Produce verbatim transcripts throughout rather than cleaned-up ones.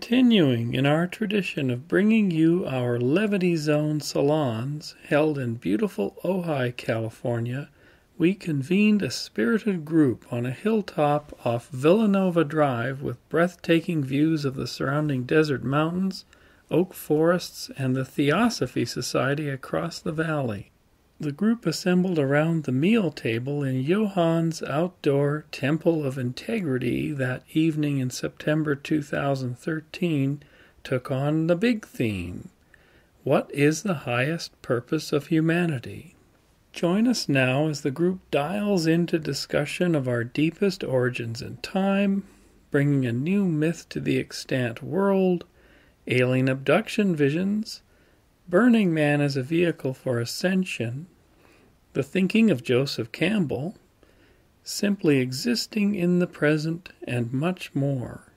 continuing in our tradition of bringing you our Levity Zone salons held in beautiful Ojai, California, we convened a spirited group on a hilltop off Villanova Drive with breathtaking views of the surrounding desert mountains, oak forests, and the Theosophy Society across the valley. The group assembled around the meal table in Johann's outdoor Temple of Integrity that evening in September two thousand thirteen took on the big theme, What is the highest purpose of humanity? Join us now as the group dials into discussion of our deepest origins in time, bringing a new myth to the extant world, alien abduction visions, Burning Man as a vehicle for ascension, the thinking of Joseph Campbell, simply existing in the present, and much more.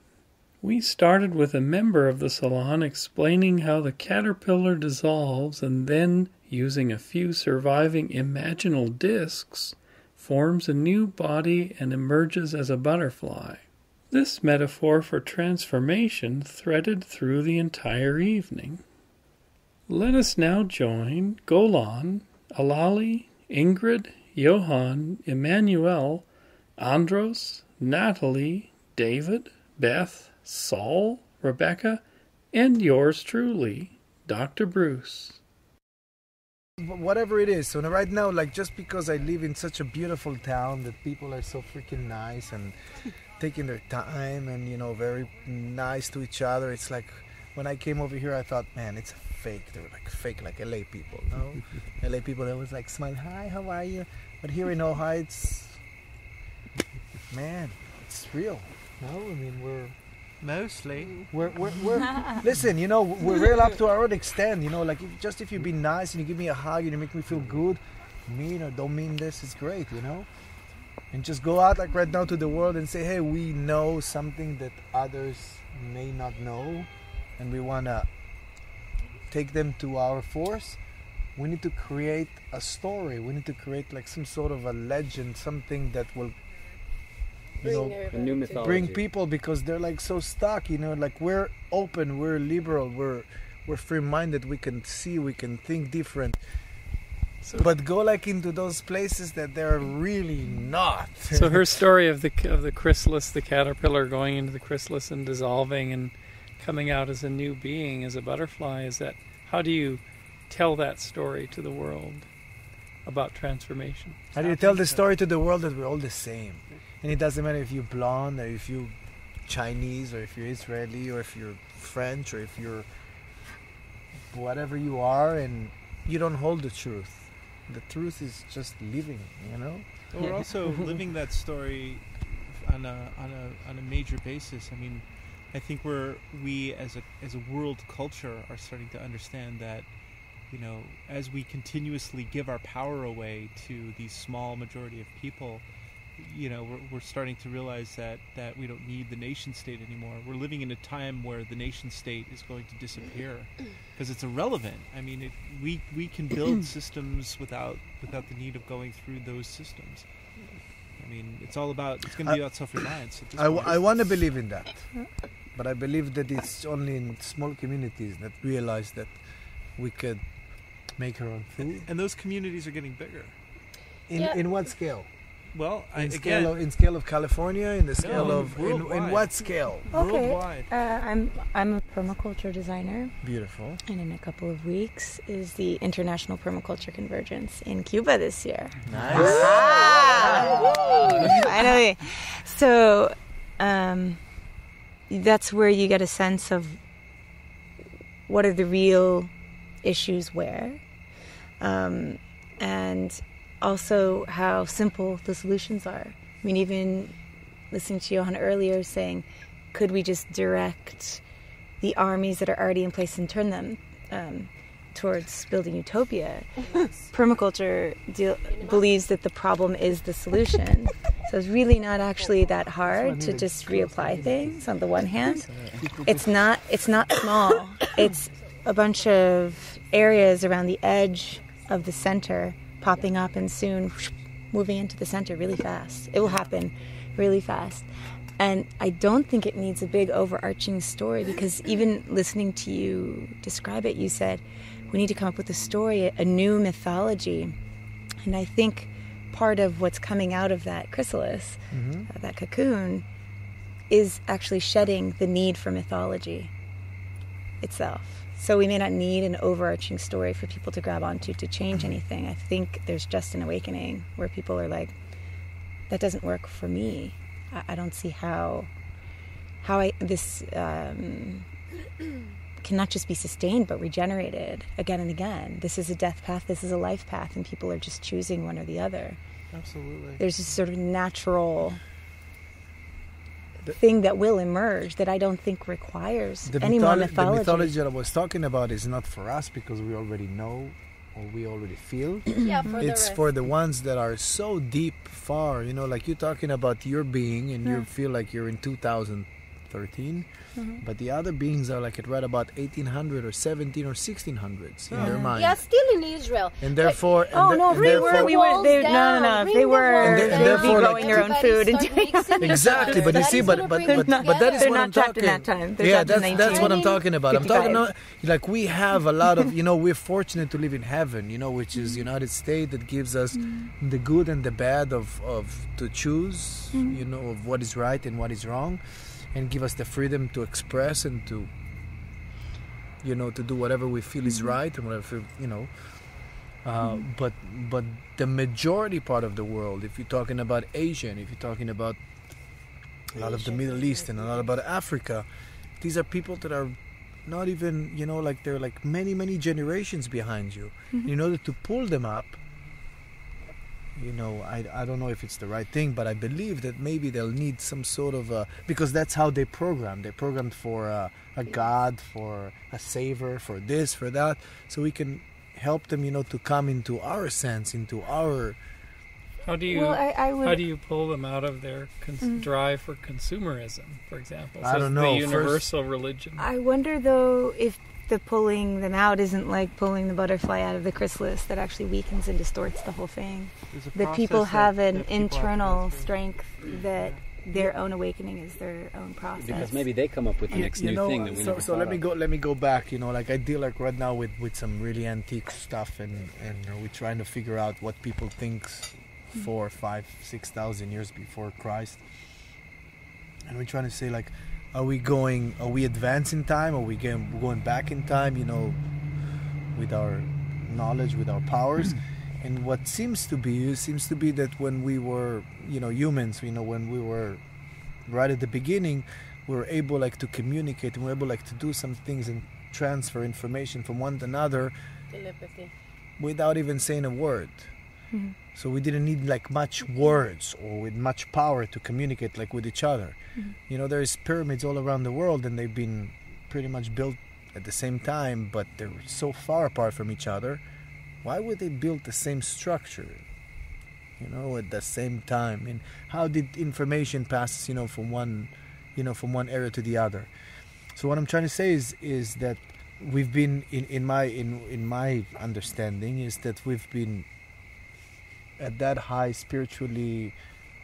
We started with a member of the salon explaining how the caterpillar dissolves and then, using a few surviving imaginal discs, forms a new body and emerges as a butterfly. This metaphor for transformation threaded through the entire evening. Let us now join Golan, Alali, Ingrid, Johann, Immanuel, Andros, Natalie, David, Beth, Saul, Rebecca, and yours truly, Doctor Bruce. Whatever it is, so right now, like, just because I live in such a beautiful town that people are so freaking nice and taking their time and, you know, very nice to each other, it's like, when I came over here, I thought, man, it's fake. They were like fake, like L A people, no? L A people, they always like smile, hi, how are you? But here in Ojai, it's, man, it's real. No, I mean, we're mostly. We're, we're, we're listen, you know, we're real up to our own extent, you know, like, if, just if you be nice and you give me a hug and you make me feel good, mean or don't mean this, it's great, you know? And just go out, like, right now to the world and say, hey, we know something that others may not know, and we want to take them to our force. We need to create a story. We need to create like some sort of a legend, something that will, you bring know, a new mythology. Bring people, because they're like so stuck, you know, like, we're open, we're liberal, we're we're free-minded, we can see, we can think different. So, but go like into those places that they're really not. So her story of the of the chrysalis, the caterpillar going into the chrysalis and dissolving and coming out as a new being, as a butterfly, is that, how do you tell that story to the world about transformation? How do you tell the story to the world that we're all the same? And it doesn't matter if you're blonde, or if you're Chinese, or if you're Israeli, or if you're French, or if you're whatever you are, and you don't hold the truth. The truth is just living, you know? We're also living that story on a, on a, on a major basis. I mean, I think we're, we as a as a world culture are starting to understand that, you know, as we continuously give our power away to the small majority of people, you know, we're, we're starting to realize that, that we don't need the nation state anymore. We're living in a time where the nation state is going to disappear because it's irrelevant. I mean, it, we we can build systems without without the need of going through those systems. I mean, it's all about, it's going to be about self-reliance. I, I want to believe in that. But I believe that it's only in small communities that realize that we could make our own food. And, and those communities are getting bigger. In yeah. in what scale? Well, in I, scale again, of, in scale of California, in the scale no, of in, in what scale? Okay. Worldwide. Uh, I'm I'm a permaculture designer. Beautiful. And in a couple of weeks is the International Permaculture Convergence in Cuba this year. Nice. Ah! Finally. So. Um, That's where you get a sense of what are the real issues where, um, and also how simple the solutions are. I mean, even listening to Johann earlier saying, could we just direct the armies that are already in place and turn them um, towards building utopia? Yes. Permaculture deal believes that the problem is the solution. So it's really not actually that hard to just reapply things. On the one hand, it's not it's not small. It's a bunch of areas around the edge of the center popping up and soon whoosh, moving into the center really fast. It will happen really fast. And I don't think it needs a big overarching story, because even listening to you describe it, you said, we need to come up with a story, a new mythology. And I think part of what's coming out of that chrysalis, mm-hmm. uh, that cocoon, is actually shedding the need for mythology itself. So we may not need an overarching story for people to grab onto to change anything. I think there's just an awakening where people are like, that doesn't work for me. I, I don't see how how I this um, cannot just be sustained but regenerated again and again. This is a death path, this is a life path, and people are just choosing one or the other. Absolutely. There's this sort of natural thing that will emerge that I don't think requires the any mytholo- more mythology. The mythology that I was talking about is not for us, because we already know or we already feel. yeah, for it's the for the ones that are so deep, far, you know, like you're talking about your being and yeah. you feel like you're in two thousand thirteen, mm-hmm. but the other beings are like at right about eighteen hundred or seventeen or sixteen hundreds in yeah. their mind. Yeah, still in Israel. And therefore, and oh the, no, and we therefore, were, we were, they, no, no, no, they were, they were growing their own food and doing exactly. But you see, but but but, but that is they're what I'm talking. That time. Yeah, that's that's what I'm talking about. I'm talking about, like, we have a lot of, you know, we're fortunate to live in heaven, you know, which is United States, that gives us the good and the bad of of to choose, you know, of what is right and what is wrong. And give us the freedom to express and to, you know, to do whatever we feel is right and whatever, you know. Uh, mm-hmm. But but the majority part of the world, if you're talking about Asia, and if you're talking about a lot of the Middle East and a lot about Africa, these are people that are not even, you know, like they're like many, many generations behind you. Mm-hmm. In order to pull them up, you know, I, I don't know if it's the right thing, but I believe that maybe they'll need some sort of a, because that's how they program. They programmed for a, a God, for a savior, for this, for that. So we can help them, you know, to come into our sense, into our. How do you well, I, I would, how do you pull them out of their cons- mm-hmm. drive for consumerism, for example? So I don't know. The universal First, religion. I wonder though if the pulling them out isn't like pulling the butterfly out of the chrysalis, that actually weakens and distorts the whole thing. The people have an people internal strength that their own awakening is their own process. Because maybe they come up with the next you new know, thing that we so, never so let of. me go let me go back, you know, like I deal like right now with, with some really antique stuff, and, and we're trying to figure out what people think four, five, six thousand years before Christ. And we're trying to say, like, Are we going, are we advancing time? Are we going, going back in time, you know, with our knowledge, with our powers? And what seems to be, seems to be that when we were, you know, humans, you know, when we were right at the beginning, we were able, like, to communicate, and we were able, like, to do some things and transfer information from one to another. Telepathy. Without even saying a word. Mm-hmm. So we didn't need like much words or with much power to communicate like with each other. Mm-hmm. You know, there's pyramids all around the world, and they've been pretty much built at the same time, but they're so far apart from each other. Why would they build the same structure, you know, at the same time? And how did information pass, you know, from one, you know, from one area to the other? So what I'm trying to say is, is that we've been in, in my in, in my understanding is that we've been at that high spiritually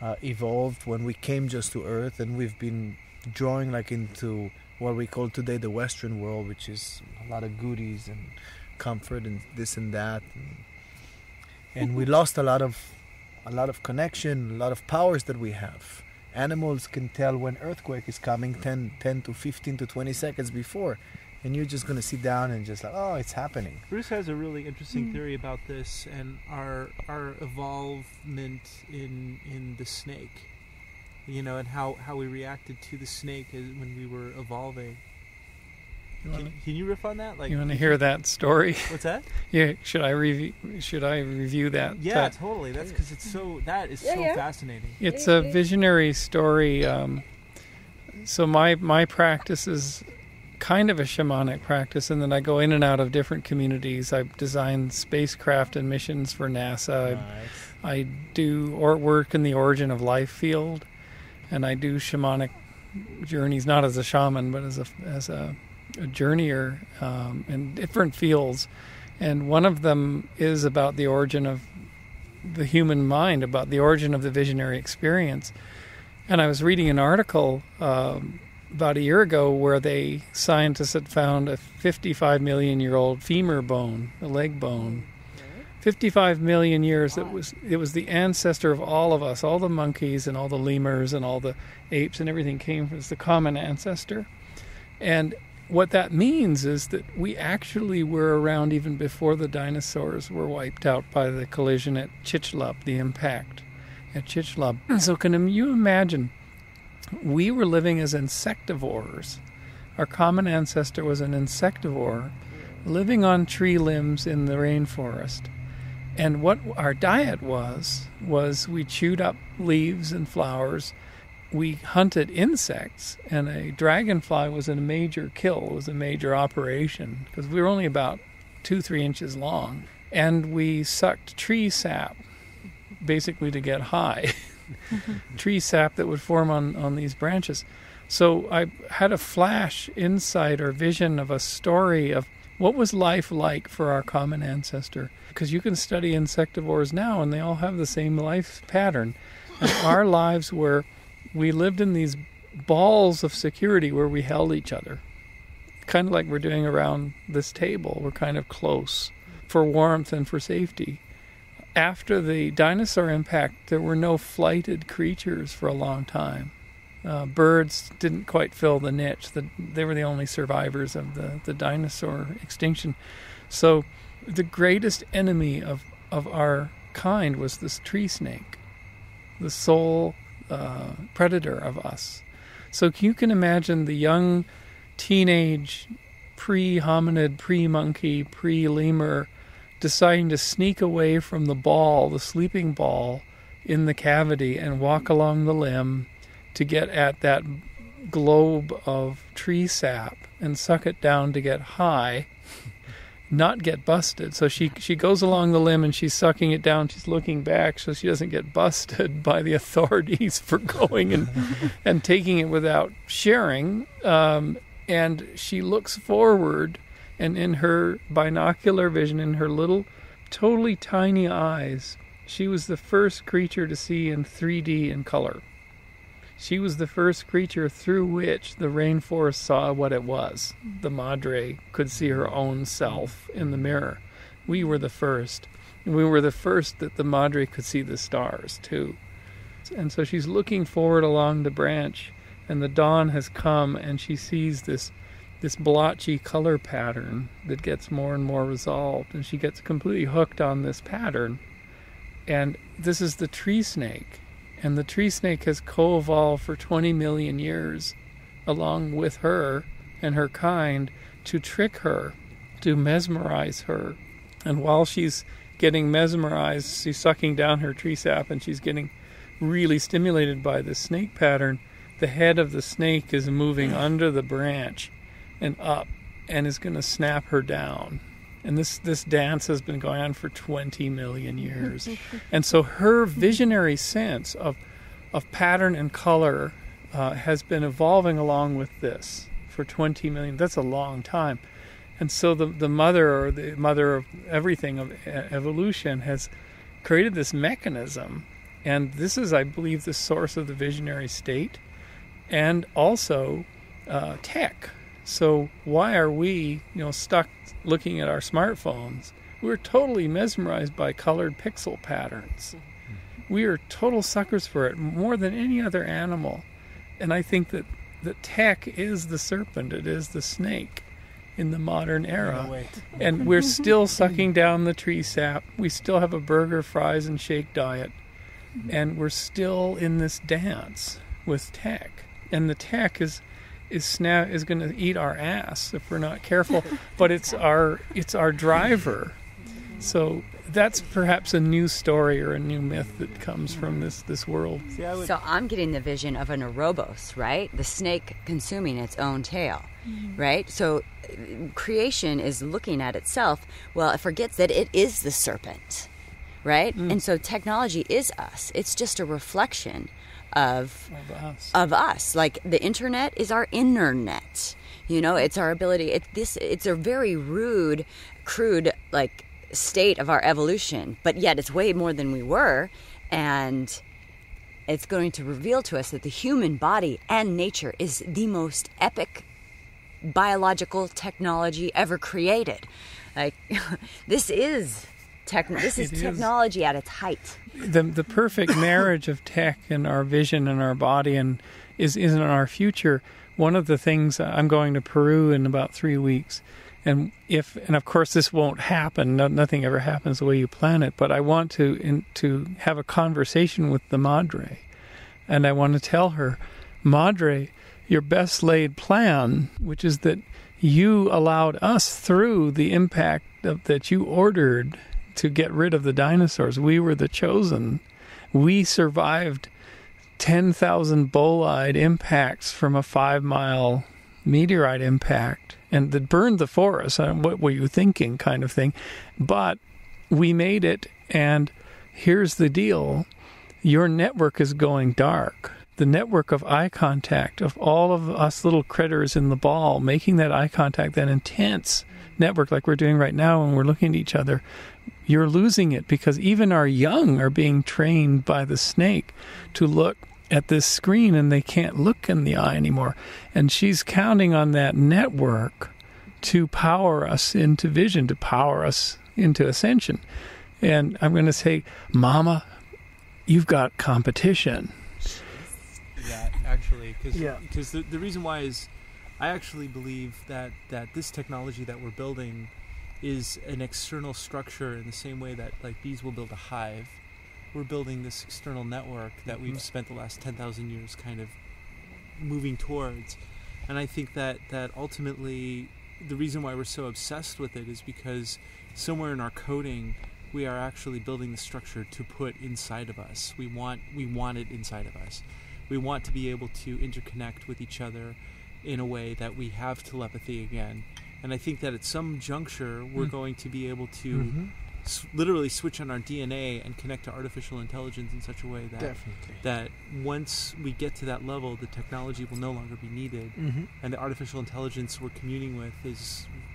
uh, evolved when we came just to earth, and we've been drawing like into what we call today the Western world, which is a lot of goodies and comfort and this and that, and, and we lost a lot of a lot of connection, a lot of powers that we have. Animals can tell when earthquake is coming ten, ten to fifteen to twenty seconds before, and you're just going to sit down and just like, oh, it's happening. Bruce has a really interesting mm. theory about this, and our our evolvement in in the snake, you know, and how, how we reacted to the snake when we were evolving. You wanna, can, can you riff on that? Like, you want to hear that story? What's that? Yeah, should I review? Should I review that? Yeah, that? Totally. That's because it's so that is yeah, so yeah. fascinating. It's a visionary story. Um, so my my practice is kind of a shamanic practice, and then I go in and out of different communities. I design spacecraft and missions for NASA. Nice. I, I do or work in the origin of life field, and I do shamanic journeys, not as a shaman, but as a as a, a journeyer um, in different fields. And one of them is about the origin of the human mind, about the origin of the visionary experience. And I was reading an article um, about a year ago where they scientists had found a fifty-five million year old femur bone, a leg bone. fifty-five million years. Wow. It was it was the ancestor of all of us. All the monkeys and all the lemurs and all the apes and everything came from the common ancestor. And what that means is that we actually were around even before the dinosaurs were wiped out by the collision at Chicxulub, the impact at Chicxulub. So can you imagine? We were living as insectivores. Our common ancestor was an insectivore living on tree limbs in the rainforest. And what our diet was, was we chewed up leaves and flowers. We hunted insects, and a dragonfly was a major kill, was a major operation, because we were only about two, three inches long. And we sucked tree sap, basically to get high, tree sap that would form on, on these branches. So I had a flash insight or vision of a story of what was life like for our common ancestor? Because you can study insectivores now, and they all have the same life pattern. And our lives were, we lived in these balls of security where we held each other. Kind of like we're doing around this table. We're kind of close for warmth and for safety. After the dinosaur impact, there were no flighted creatures for a long time. Uh, birds didn't quite fill the niche. The, they were the only survivors of the, the dinosaur extinction. So the greatest enemy of, of our kind was this tree snake, the sole uh, predator of us. So you can imagine the young teenage pre-hominid, pre-monkey, pre-lemur deciding to sneak away from the ball, the sleeping ball, in the cavity and walk along the limb to get at that globe of tree sap and suck it down to get high, not get busted. So she she goes along the limb and she's sucking it down. She's looking back so she doesn't get busted by the authorities for going and, and taking it without sharing. Um, and she looks forward, and in her binocular vision, in her little, totally tiny eyes, she was the first creature to see in three D in color. She was the first creature through which the rainforest saw what it was. The madre could see her own self in the mirror. We were the first. And we were the first that the madre could see the stars, too. And so she's looking forward along the branch, and the dawn has come, and she sees this, this blotchy color pattern that gets more and more resolved. And she gets completely hooked on this pattern. And this is the tree snake. And the tree snake has co-evolved for twenty million years along with her and her kind to trick her, to mesmerize her. And while she's getting mesmerized, she's sucking down her tree sap and she's getting really stimulated by the snake pattern. The head of the snake is moving under the branch and up and is going to snap her down. And this, this dance has been going on for twenty million years. And so her visionary sense of, of pattern and color uh, has been evolving along with this for twenty million. That's a long time. And so the, the mother, or the mother of everything, of evolution, has created this mechanism. And this is, I believe, the source of the visionary state and also uh, tech. So why are we, you know, stuck looking at our smartphones? We're totally mesmerized by colored pixel patterns. We are total suckers for it, more than any other animal. And I think that the tech is the serpent, it is the snake in the modern era. No way. And we're still sucking down the tree sap. We still have a burger, fries, and shake diet. And we're still in this dance with tech. And the tech is... is snap is going to eat our ass if we're not careful, but it's our it's our driver. So that's perhaps a new story or a new myth that comes from this this world. See, I would... So I'm getting the vision of an Ouroboros, right? The snake consuming its own tail, mm-hmm. right? So creation is looking at itself. Well, it forgets that it is the serpent, right? Mm. And so technology is us. It's just a reflection Of, of us, of us. Like the internet is our internet, you know, it's our ability. It, this, it's a very rude, crude, like state of our evolution, but yet it's way more than we were. And it's going to reveal to us that the human body and nature is the most epic biological technology ever created. Like, this is tech. This is it technology is. At its height. The the perfect marriage of tech and our vision and our body and is is in our future. One of the things, I'm going to Peru in about three weeks, and if and of course this won't happen. No, nothing ever happens the way you plan it. But I want to in, to have a conversation with the Madre, and I want to tell her, Madre, your best laid plan, which is that you allowed us through the impact of, that you ordered to get rid of the dinosaurs. We were the chosen. We survived ten thousand bolide impacts from a five mile meteorite impact, and that burned the forest. What were you thinking, kind of thing? But we made it, and here's the deal. Your network is going dark. The network of eye contact, of all of us little critters in the ball, making that eye contact, that intense network like we're doing right now when we're looking at each other, you're losing it because even our young are being trained by the snake to look at this screen and they can't look in the eye anymore. And she's counting on that network to power us into vision, to power us into ascension. And I'm going to say, Mama, you've got competition. That actually, because yeah. the, the reason why is I actually believe that that this technology that we're building is an external structure in the same way that like bees will build a hive. We're building this external network that we've spent the last ten thousand years kind of moving towards, and I think that that ultimately the reason why we're so obsessed with it is because somewhere in our coding we are actually building the structure to put inside of us. We want we want it inside of us. We want to be able to interconnect with each other in a way that we have telepathy again. And I think that at some juncture, we're mm. going to be able to mm-hmm. s literally switch on our D N A and connect to artificial intelligence in such a way that Definitely. that once we get to that level, the technology will no longer be needed. Mm-hmm. And the artificial intelligence we're communing with is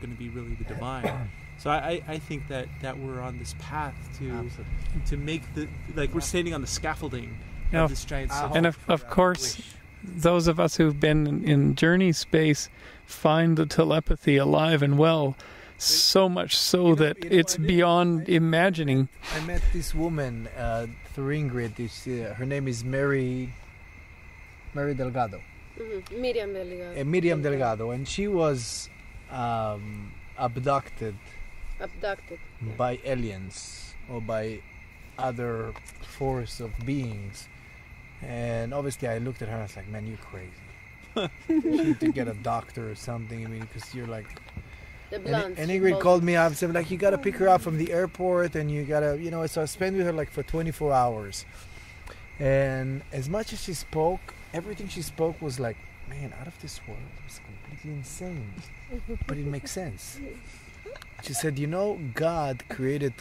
going to be really the divine. So I, I think that, that we're on this path to, to make the, like we're standing on the scaffolding. Now, this giant and of, of course, those of us who've been in, in journey space find the telepathy alive and well, it, so much so you know, that you know, it's I beyond I, imagining. I met this woman uh, through Ingrid. This, uh, her name is Mary, Mary Delgado. Mm-hmm. Miriam Delgado. Uh, Miriam Delgado, and she was um, abducted, abducted by yeah. aliens or by other force of beings. And obviously I looked at her and I was like, man, you're crazy. You need to get a doctor or something. I mean, because you're like... The and, and Ingrid called me up and said, like, you got to pick her up from the airport and you got to, you know, so I spent with her like for twenty-four hours. And as much as she spoke, everything she spoke was like, man, out of this world. It was completely insane. But it makes sense. She said, you know, God created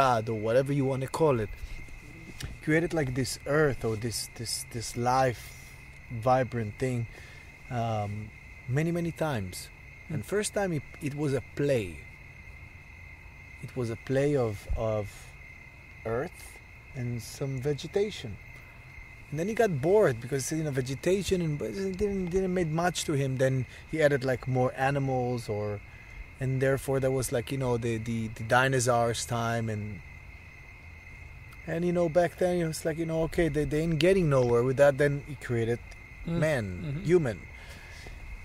God, or whatever you want to call it, created like this earth or this this this life vibrant thing um, many many times, and first time it, it was a play it was a play of of earth and some vegetation, and then he got bored because you know vegetation and it didn't didn't make much to him. Then he added like more animals, or and therefore there was like you know the, the the dinosaurs time, and and you know back then it was like you know okay they, they ain't getting nowhere with that. Then he created mm. man, mm-hmm. human,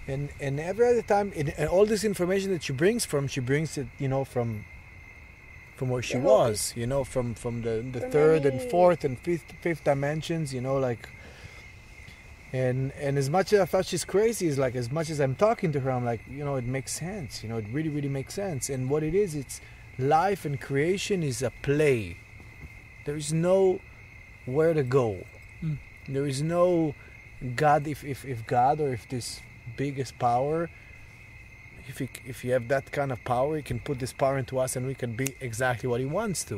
and and every other time it, and all this information that she brings from she brings it you know from from where she yeah. was you know from from the the from third me. and fourth and fifth fifth dimensions, you know like And and as much as I thought she's crazy, is like as much as I'm talking to her, I'm like, you know, it makes sense. You know, it really, really makes sense. And what it is, it's life and creation is a play. There is no where to go. Mm. There is no God. If, if if God or if this biggest power, if he, if you have that kind of power, he can put this power into us, and we can be exactly what he wants to.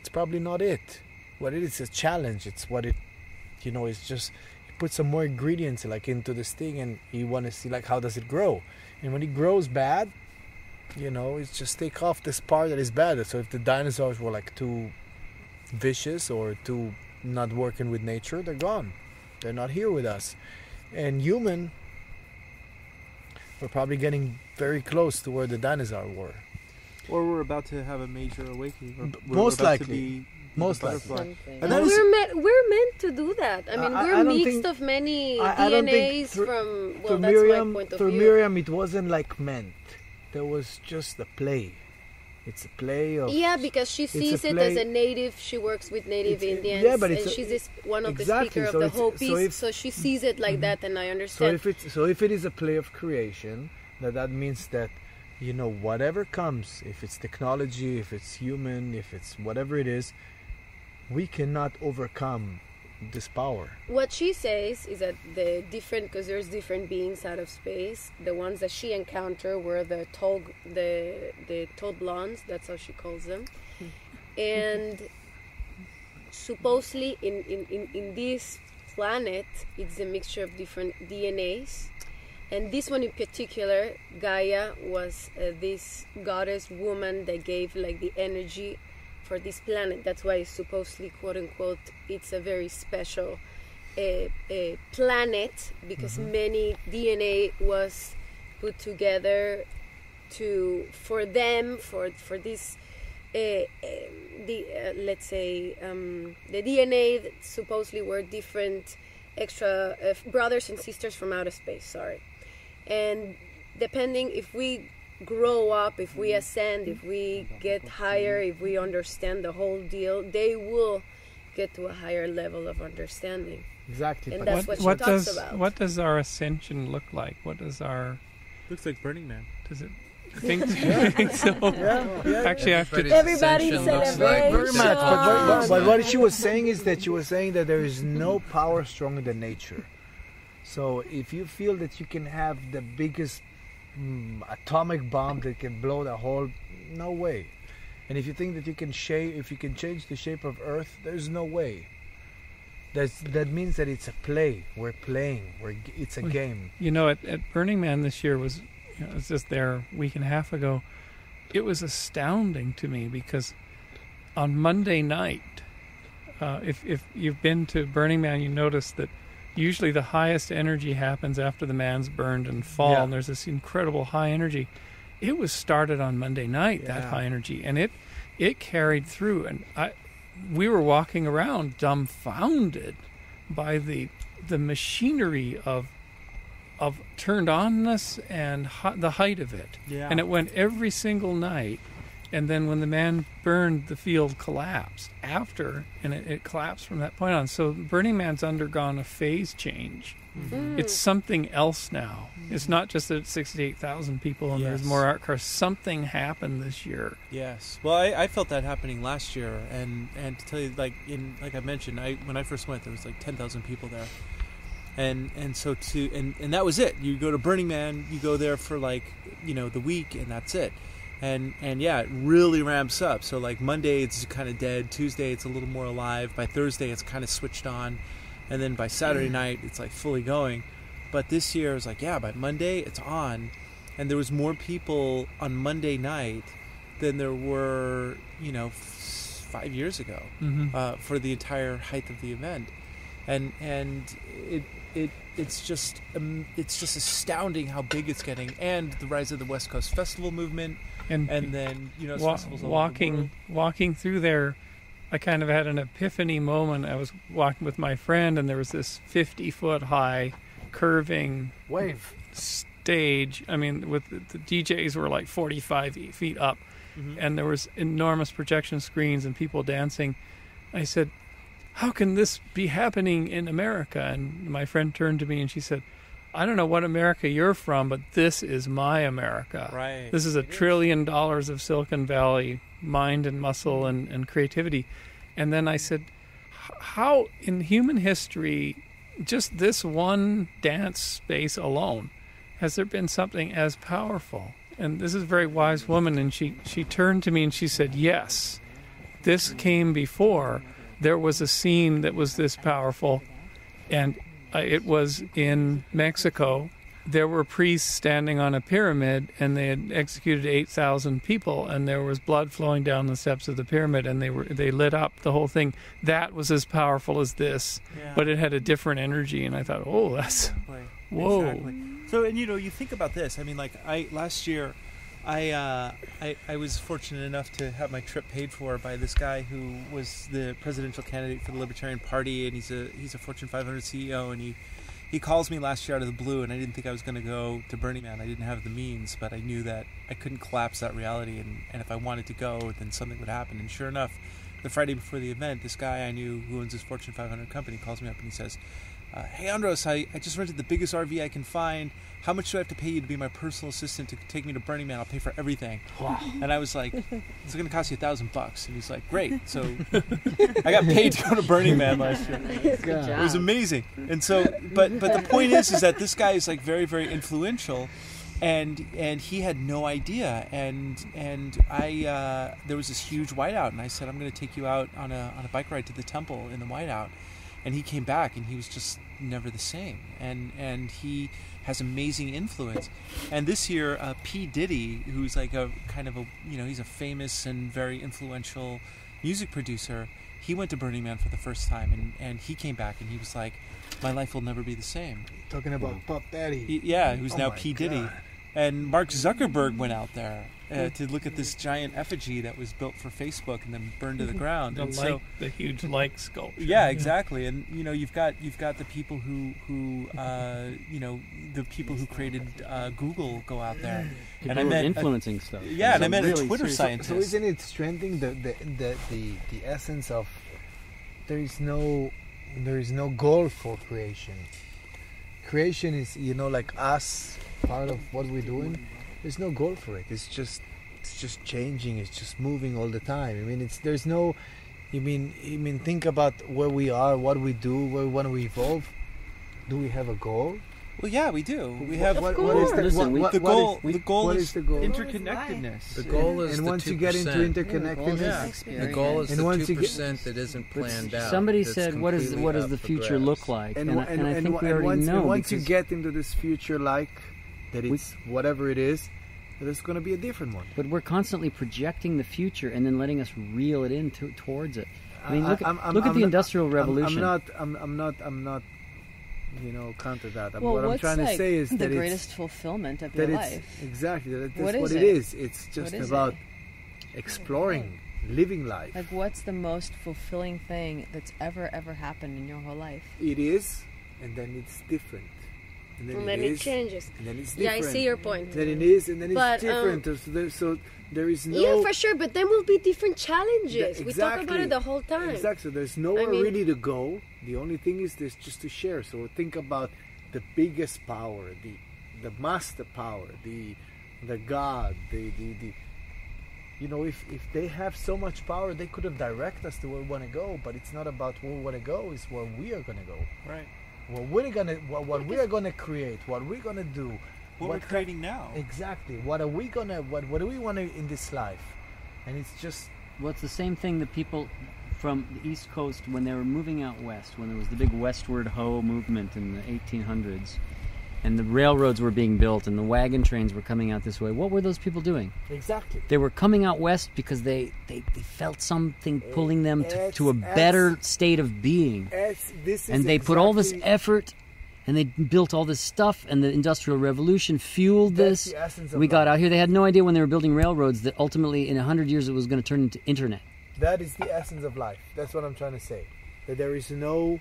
It's probably not it. What it is, a challenge. It's what it. You know, it's just you put some more ingredients like into this thing, and you want to see like how does it grow. And when it grows bad, you know, it's just take off this part that is bad. So if the dinosaurs were like too vicious or too not working with nature, they're gone. They're not here with us. And human, we're probably getting very close to where the dinosaurs were. Or we're about to have a major awakening. Or most likely. Most likely. And that is, we're, meant, we're meant to do that. I mean, I, we're I mixed think, of many I, I D N As through, from, well, that's Miriam, my point of through view. Miriam, it wasn't like meant. There was just a play. It's a play of... Yeah, because she sees it as a native. She works with native Indians. Yeah, but it's... And she's one of the speakers of the whole piece. So she sees it like that, and I understand. So if it's, so if it is a play of creation, that that means that, you know, whatever comes, if it's technology, if it's human, if it's whatever it is, we cannot overcome this power. What she says is that the different, because there's different beings out of space, the ones that she encountered were the tall, the the tall blondes, that's how she calls them, and supposedly in, in, in, in this planet it's a mixture of different D N As, and this one in particular, Gaia, was uh, this goddess woman that gave like the energy for this planet. That's why it's supposedly, quote unquote, it's a very special uh, uh, planet, because mm-hmm. many D N A was put together to for them for for this uh, uh, the uh, let's say um, the D N A that supposedly were different extra uh, brothers and sisters from outer space. Sorry, and depending if we grow up, if we ascend, if we get higher, if we understand the whole deal, they will get to a higher level of understanding. Exactly. And that's what, what she what talks does, about. What does our ascension look like? What does our... Looks like Burning Man. Does it... Think, yeah. think so. Yeah. Yeah. Actually, I have to... Everybody celebrates. Like very much. But, but, but what she was saying is that she was saying that there is no power stronger than nature. So if you feel that you can have the biggest Mm, atomic bomb that can blow the whole, no way. And if you think that you can shape, if you can change the shape of Earth, there's no way. That's, that means that it's a play. We're playing. We're it's a well, game. You know, at, at Burning Man this year was, you know, I was just there a week and a half ago. It was astounding to me because on Monday night, uh, if if you've been to Burning Man, you notice that usually the highest energy happens after the man's burned and fall, yeah. and there's this incredible high energy. It was started on Monday night, yeah. that high energy, and it it carried through. And I, we were walking around dumbfounded by the the machinery of of turned onness and ho the height of it. Yeah. And it went every single night. And then when the man burned, the field collapsed after, and it, it collapsed from that point on. So Burning Man's undergone a phase change. Mm-hmm. Mm. It's something else now. Mm-hmm. It's not just that sixty-eight thousand people and yes. there's more art cars. Something happened this year. Yes. Well, I, I felt that happening last year. And, and to tell you, like in like I mentioned, I when I first went, there was like ten thousand people there. And and so to and, and that was it. You go to Burning Man, you go there for like, you know, the week, and that's it. And and yeah, it really ramps up. So like Monday, it's kind of dead. Tuesday, it's a little more alive. By Thursday, it's kind of switched on, and then by Saturday mm. night, it's like fully going. But this year, it was like yeah, by Monday, it's on, and there was more people on Monday night than there were, you know, f five years ago mm-hmm. uh, for the entire height of the event, and and it it it's just um, it's just astounding how big it's getting, and the rise of the West Coast Festival movement. And, and then, you know, wa walking, walking through there, I kind of had an epiphany moment. I was walking with my friend, and there was this fifty foot high curving wave stage. I mean, with the, the D Js were like forty-five feet up, mm-hmm. and there was enormous projection screens and people dancing. I said, "How can this be happening in America?" And my friend turned to me and she said, "I don't know what America you're from, but this is my America. Right. This is a trillion dollars of Silicon Valley mind and muscle and, and creativity." And then I said, how in human history, just this one dance space alone, has there been something as powerful? And this is a very wise woman, and she, she turned to me and she said, "Yes, this came before. There was a scene that was this powerful, and Uh, it was in Mexico there were priests standing on a pyramid, and they had executed eight thousand people, and there was blood flowing down the steps of the pyramid, and they were they lit up the whole thing. That was as powerful as this, yeah. But it had a different energy, and I thought, oh, that's exactly. Whoa. Exactly. So, and you know, you think about this. I mean, like I last year, I, uh, I I was fortunate enough to have my trip paid for by this guy who was the presidential candidate for the Libertarian Party, and he's a he's a Fortune five hundred C E O, and he. He calls me last year out of the blue, and I didn't think I was going to go to Burning Man. I didn't have the means, but I knew that I couldn't collapse that reality, and, and if I wanted to go, then something would happen. And sure enough, the Friday before the event, this guy I knew who owns this Fortune five hundred company calls me up and he says, uh, hey, Andros, I, I just rented the biggest R V I can find. How much do I have to pay you to be my personal assistant to take me to Burning Man? I'll pay for everything. Wow. And I was like, it's going to cost you a thousand bucks. And he's like, great. So I got paid to go to Burning Man last year. Good job. It was amazing. And so, but but the point is, is that this guy is like very, very influential, and and he had no idea. And and I uh, there was this huge whiteout, and I said, I'm going to take you out on a on a bike ride to the temple in the whiteout. And he came back, and he was just never the same. And and he has amazing influence. And this year, uh, P. Diddy, who's like a kind of a, you know, he's a famous and very influential music producer, he went to Burning Man for the first time, and, and he came back, and he was like, my life will never be the same. Talking about yeah. Puff Daddy. He, yeah, who's oh now P. God. Diddy. And Mark Zuckerberg went out there uh, to look at this giant effigy that was built for Facebook and then burned to the ground. The, and like, so, the huge like sculpture. Yeah, exactly. And you know, you've got you've got the people who who uh, you know the people who created uh, Google go out there. People and I meant influencing uh, stuff. Yeah, and I meant really a Twitter serious. scientist. So, so isn't it strengthening the the, the the the essence of there is no there is no goal for creation. Creation is, you know, like us. Part of what we're doing, there's no goal for it. It's just, it's just changing. It's just moving all the time. I mean, it's there's no. I mean, I mean, think about where we are, what we do, where we want to evolve. Do we have a goal? Well, yeah, we do. We have. Of what, what is the, Listen, what, the what, goal? What is, we, the goal what is the goal? Interconnectedness. The goal is. And once the two percent. You get into interconnectedness, yeah, the goal is and the two percent that isn't planned out. Somebody said, "What is what does the future look like?" And, and, and, and I think and, we already once, know. Once you get into this future-like. That it's whatever it is, that it's going to be a different one. But we're constantly projecting the future and then letting us reel it in to, towards it. I mean, look, I'm, I'm, look I'm, at the I'm Industrial not, Revolution. I'm not, I'm, I'm not, I'm not, you know, counter that. Well, what I'm trying like to say is the that greatest it's, fulfillment of your life. Exactly. That, that's what, is what it is. It's just about it? exploring, living life. Like, what's the most fulfilling thing that's ever, ever happened in your whole life? It is, and then it's different. And then, and then it, it is, changes. And then it's different. Yeah, I see your point. Then it is, and then but, it's different. Um, so, there, so there is no... Yeah, for sure, but then will be different challenges. The, exactly. We talk about it the whole time. Exactly. So there's nowhere I mean, really to go. The only thing is there's just to share. So think about the biggest power, the the master power, the the God, the... the, the you know, if, if they have so much power, they could have directed us to where we want to go, but it's not about where we want to go, it's where we are going to go. Right. What we're gonna, what, what we are gonna create, what we're gonna do, what, what we're creating now. Exactly. What are we gonna? What What do we want in this life? And it's just. Well, it's the same thing that people from the East Coast, when they were moving out west, when there was the big westward ho movement in the eighteen hundreds, and the railroads were being built and the wagon trains were coming out this way. What were those people doing? Exactly. They were coming out west because they, they, they felt something pulling them to, to a better state of being. This is and they exactly put all this effort and they built all this stuff, and the Industrial Revolution fueled this. We got out here. They had no idea when they were building railroads that ultimately in a hundred years it was going to turn into internet. That is the essence of life. That's what I'm trying to say. That there is no...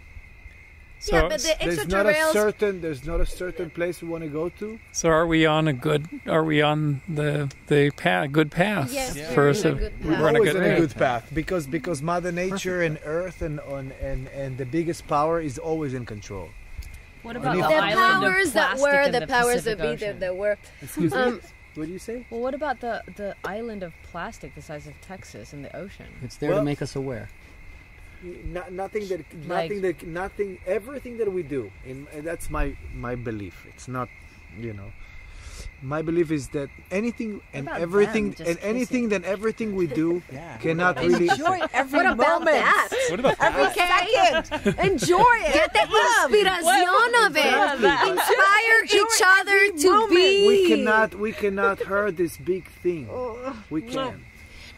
So yeah, but the there's not a certain there's not a certain place we want to go to. So are we on a good? Are we on the the path, good path? Yes, yeah. We're, a, good path. we're on a good, on a good path. path because because Mother Nature Perfect. and Earth and on and, and the biggest power is always in control. What about the, the powers of that were the, the powers that be that, that were? Excuse um, me. What do you say? Well, what about the the island of plastic the size of Texas in the ocean? It's there well, to make us aware. Not, nothing that nothing like, that nothing everything that we do in, that's my my belief. It's not, you know, my belief is that anything and everything and anything and everything we do yeah. cannot really enjoy every what about moment. That? What about every that? Second? Enjoy it. Get the inspiration of it. Inspire enjoy each other to moment. Be. We cannot. We cannot hurt this big thing. We can.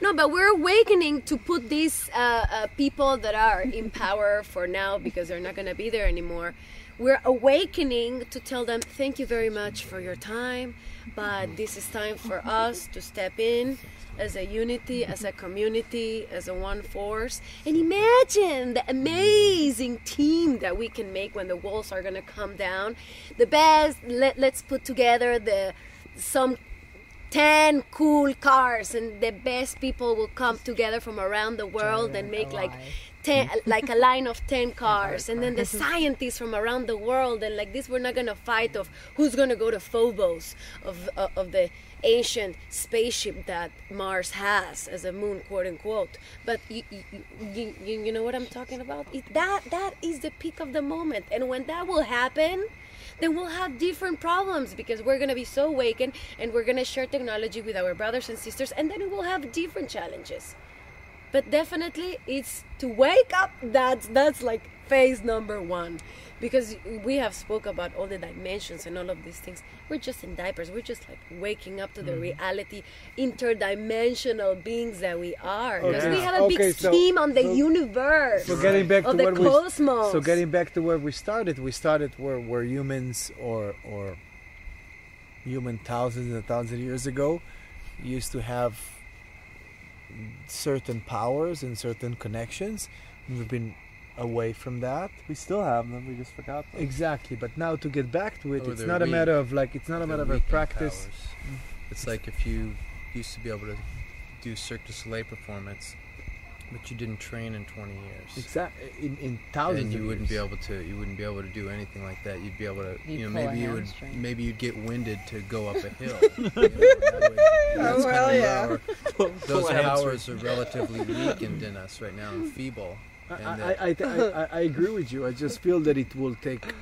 No, but we're awakening to put these uh, uh, people that are in power for now because they're not going to be there anymore. We're awakening to tell them, thank you very much for your time, but this is time for us to step in as a unity, as a community, as a one force. And imagine the amazing team that we can make when the walls are going to come down. The best, let, let's put together the some ten cool cars, and the best people will come together from around the world and make like ten, like a line of ten cars, and then the scientists from around the world, and like this, we're not gonna fight of who's gonna go to Phobos, of uh, of the ancient spaceship that Mars has as a moon, quote unquote. But you you, you, you know what I'm talking about? It, that that is the peak of the moment, and when that will happen, then we'll have different problems because we're going to be so awakened and we're going to share technology with our brothers and sisters, and then we'll have different challenges. But definitely it's to wake up. That's, that's like phase number one, because we have spoke about all the dimensions and all of these things. We're just in diapers. We're just like waking up to the mm-hmm. reality, interdimensional beings that we are. Because okay. we have a okay, big scheme so, on the so, universe. So getting back to where cosmos. We, so getting back to where we started, we started where where humans or or human thousands and thousands of years ago used to have certain powers and certain connections. We've been away from that. We still have them, we just forgot them. Exactly, but now to get back to it, oh, it's not weak. a matter of like, it's not a matter of a practice. Mm. It's like if you used to be able to do Cirque du Soleil performance, but you didn't train in twenty years. Exactly, in, in thousands and you of wouldn't years. be able to, you wouldn't be able to do anything like that. You'd be able to, you'd you know, maybe you would, straight. maybe you'd get winded to go up a hill. You know, would, oh, well, yeah. Our, those powers are relatively weakened in us right now, and feeble. I, I, I, I agree with you. I just feel that it will take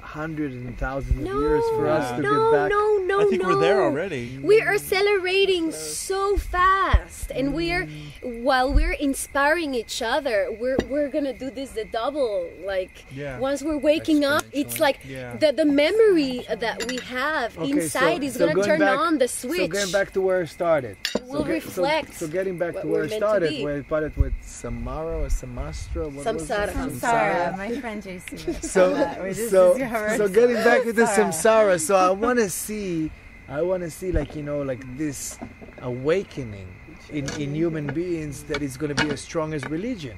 hundreds and thousands no, of years for yeah. us to no, get back. No, no, no, I think no. we're there already. We are accelerating so fast, and we're while we're inspiring each other, we're we're gonna do this the double. Like yeah. once we're waking up, it's like yeah. the the memory that we have okay, inside so, is so gonna turn back, on the switch. So going back to where it started. We'll so get, reflect. So, so getting back to where it started, where it started with Samara or Samastra. What samsara. Was samsara. Samsara. My friend J C. So, so, so getting back to the samsara. So I want to see, I want to see like, you know, like this awakening in, in human beings that is going to be as strong as religion.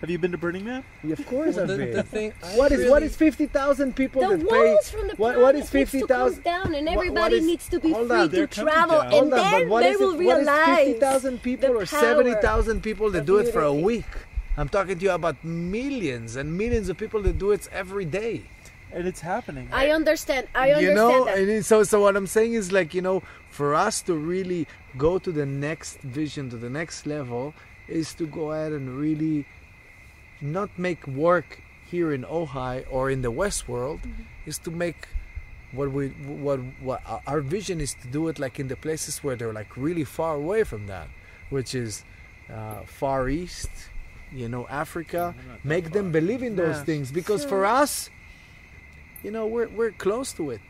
Have you been to Burning Man? Yeah, of course well, I've the, been. The thing, what, is, really, what is fifty thousand people that pay? The walls from the planet what is fifty, needs to come down, and everybody is, needs to be free on, to travel, down. and then on, they will it, realize what is fifty thousand people or seventy thousand people that do it for a week? I'm talking to you about millions and millions of people that do it every day. And it's happening. Right? I understand. I understand. You know, that. And so so what I'm saying is like, you know, for us to really go to the next vision, to the next level, is to go ahead and really... not make work here in Ojai or in the West World, mm-hmm. is to make what we what, what our vision is to do it like in the places where they're like really far away from that, which is uh, Far East, you know, Africa. Make far. them believe in those yeah. things, because sure. for us, you know, we're we're close to it.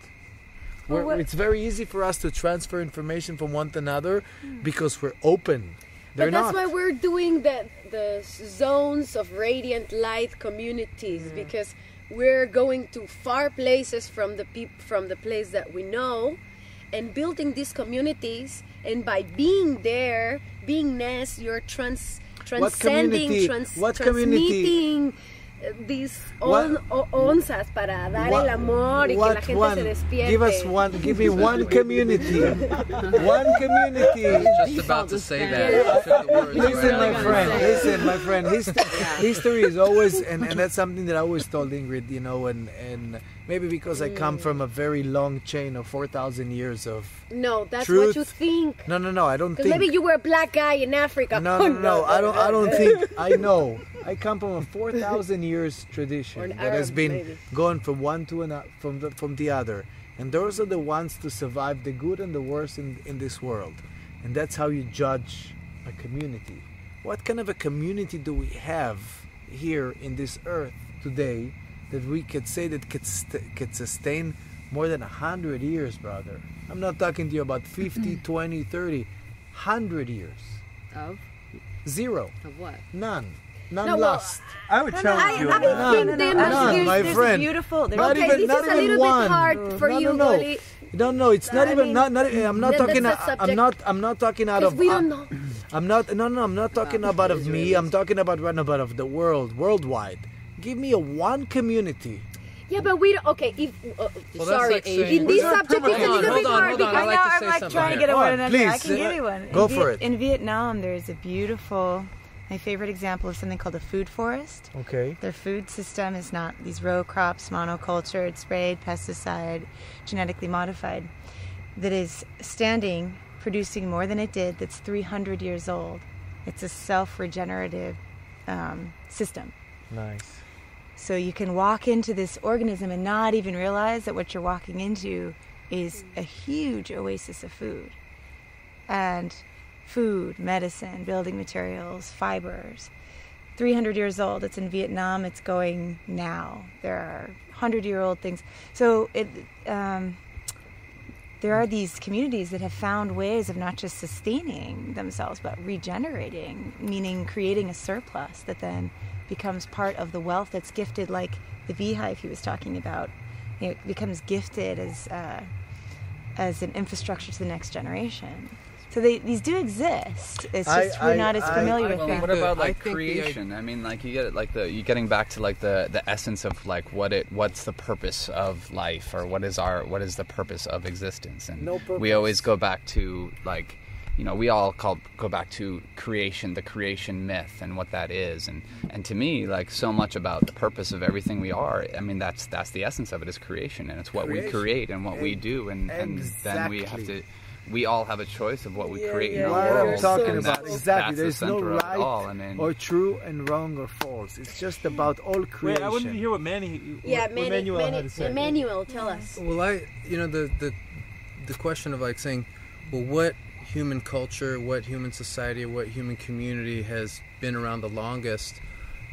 We're, well, it's very easy for us to transfer information from one to another mm. because we're open. But that's not. why we're doing the, the zones of radiant light communities, mm. because we're going to far places from the peop- from the place that we know, and building these communities. And by being there, beingness, you're trans transcending, what trans what transmitting these on what, onzas para dar what, el amor y que la gente one, se despierte. Give us one. Give me one community. One community. Just about to say that. Listen, my friend. Listen, my friend. History, history is always, and, and that's something that I always told Ingrid. You know, and and maybe because I come from a very long chain of four thousand years of. No, that's truth. What you think. No, no, no. I don't think. Maybe you were a black guy in Africa. No, no, no. no I don't. I don't think. I know. I come from a four thousand years tradition that Arab, has been maybe. Going from one to another, from the, from the other, And those are the ones to survive the good and the worst in, in this world. And that's how you judge a community. What kind of a community do we have here in this earth today that we could say that could, st could sustain more than one hundred years, brother? I'm not talking to you about fifty, twenty, thirty, one hundred years. Of? Zero. Of what? None. None no, lost. Well, I would challenge you. I, I none, think none, they must none, use, my friend. Beautiful. Not okay, even, this not is even a little one. Bit hard for no, you, no, no. No, no, it's not I even. Mean, not, not, I'm not talking. I'm not. I'm not talking out of. We don't know. I'm not. No, no. I'm not talking wow, about of me. Really I'm talking about right about of the world, worldwide. Give me a one community. Yeah, but we don't, okay, if, uh, well, sorry, like in this subject it's a little bit hard because I like I'm like trying to get away with another. I can give you one. Go for it. In Vietnam, there's a beautiful, my favorite example is something called a food forest. Okay. Their food system is not these row crops, monocultured, sprayed, pesticide, genetically modified, that is standing, producing more than it did, that's three hundred years old. It's a self-regenerative um, system. Nice. So you can walk into this organism and not even realize that what you're walking into is a huge oasis of food. And food, medicine, building materials, fibers. three hundred years old, it's in Vietnam, it's going now. There are hundred-year-old things. So it, um, there are these communities that have found ways of not just sustaining themselves, but regenerating, meaning creating a surplus that then becomes part of the wealth that's gifted, like the beehive he was talking about. You know, it becomes gifted as uh, as an infrastructure to the next generation. So they, these do exist. It's just I, we're I, not as familiar I, I, with well, them. What about like I creation? The, I mean, like you get it, like the you getting back to like the, the essence of like what it what's the purpose of life, or what is our what is the purpose of existence? And no purpose. We always go back to like. You know, we all call, go back to creation, the creation myth, and what that is, and and to me, like so much about the purpose of everything we are. I mean, that's that's the essence of it is creation, and it's what creation. we create and what and, we do, and, and exactly. then we have to, we all have a choice of what we yeah, create yeah, in our yeah. world. What I'm talking about that's, exactly. That's There's the no right I mean, or true and wrong or false. It's just about all creation. Wait, I wouldn't hear what Manny. Yeah, what, Manny, what Manuel Manny, had to say. Immanuel, tell us. Well, I, you know, the the the question of like saying, well, what. Human culture, what human society, what human community has been around the longest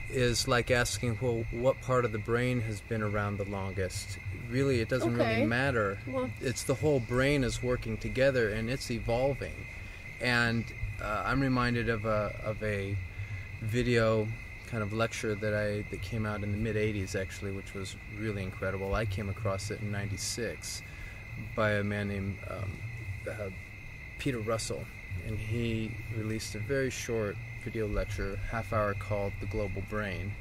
is like asking, well, what part of the brain has been around the longest? Really, it doesn't okay. really matter. Well. It's the whole brain is working together and it's evolving. And uh, I'm reminded of a, of a video kind of lecture that I that came out in the mid eighties actually, which was really incredible. I came across it in ninety-six by a man named um, uh, Peter Russell, and he released a very short video lecture, half hour, called The Global Brain,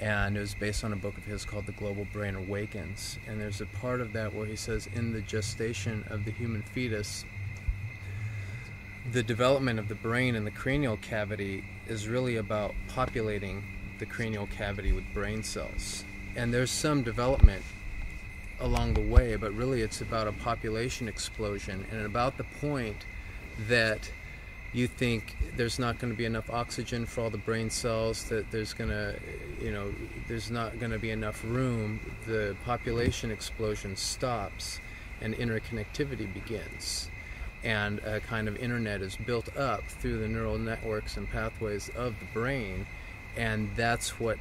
and it was based on a book of his called The Global Brain Awakens. And there's a part of that where he says, in the gestation of the human fetus, the development of the brain and the cranial cavity is really about populating the cranial cavity with brain cells. And there's some development along the way, but really it's about a population explosion, and about the point that you think there's not going to be enough oxygen for all the brain cells, that there's going to, you know, there's not going to be enough room, the population explosion stops and interconnectivity begins. And a kind of internet is built up through the neural networks and pathways of the brain, and that's what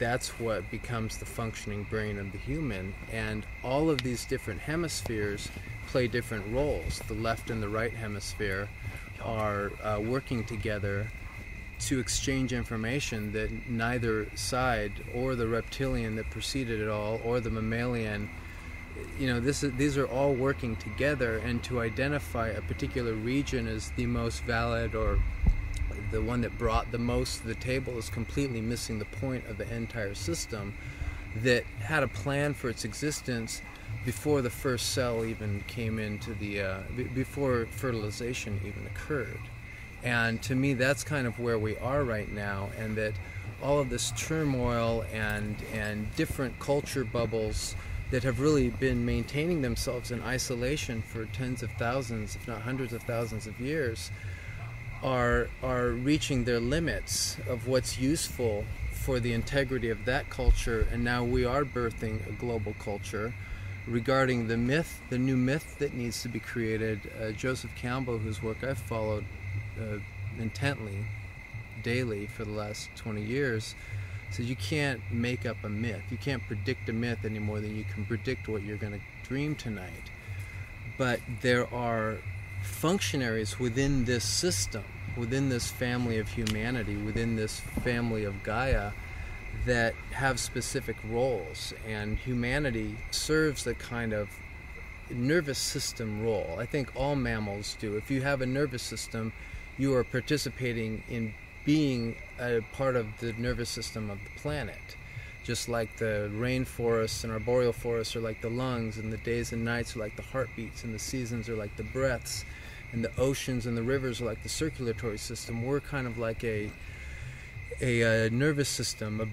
that's what becomes the functioning brain of the human. And all of these different hemispheres play different roles. The left and the right hemisphere are uh, working together to exchange information that neither side, or the reptilian that preceded it all, or the mammalian, you know, this is, these are all working together. And to identify a particular region as the most valid, or the one that brought the most to the table, is completely missing the point of the entire system that had a plan for its existence before the first cell even came into the, uh, b before fertilization even occurred. And to me, that's kind of where we are right now, and that all of this turmoil and, and different culture bubbles that have really been maintaining themselves in isolation for tens of thousands, if not hundreds of thousands of years, Are, are reaching their limits of what's useful for the integrity of that culture. And now we are birthing a global culture regarding the myth, the new myth that needs to be created. Uh, Joseph Campbell, whose work I've followed uh, intently, daily for the last twenty years, says you can't make up a myth. You can't predict a myth any more than you can predict what you're going to dream tonight. But there are functionaries within this system, within this family of humanity, within this family of Gaia, that have specific roles, and humanity serves a kind of nervous system role. I think all mammals do. If you have a nervous system, you are participating in being a part of the nervous system of the planet. Just like the rainforests and arboreal forests are like the lungs, and the days and nights are like the heartbeats, and the seasons are like the breaths, and the oceans and the rivers are like the circulatory system. We're kind of like a a, a nervous system, a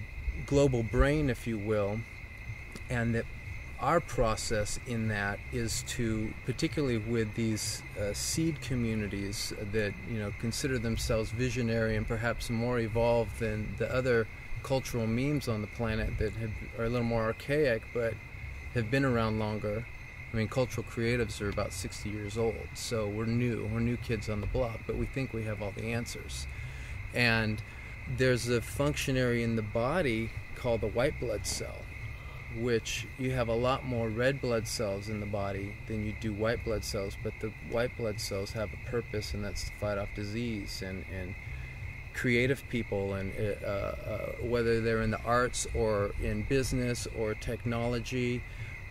global brain, if you will, and that our process in that is to, particularly with these uh, seed communities that, you know, consider themselves visionary and perhaps more evolved than the other cultural memes on the planet that have, are a little more archaic but have been around longer. I mean, cultural creatives are about sixty years old, so we're new. We're new kids on the block, but we think we have all the answers. And there's a functionary in the body called the white blood cell, which you have a lot more red blood cells in the body than you do white blood cells, but the white blood cells have a purpose, and that's to fight off disease and, and creative people, and uh, uh, whether they're in the arts or in business or technology,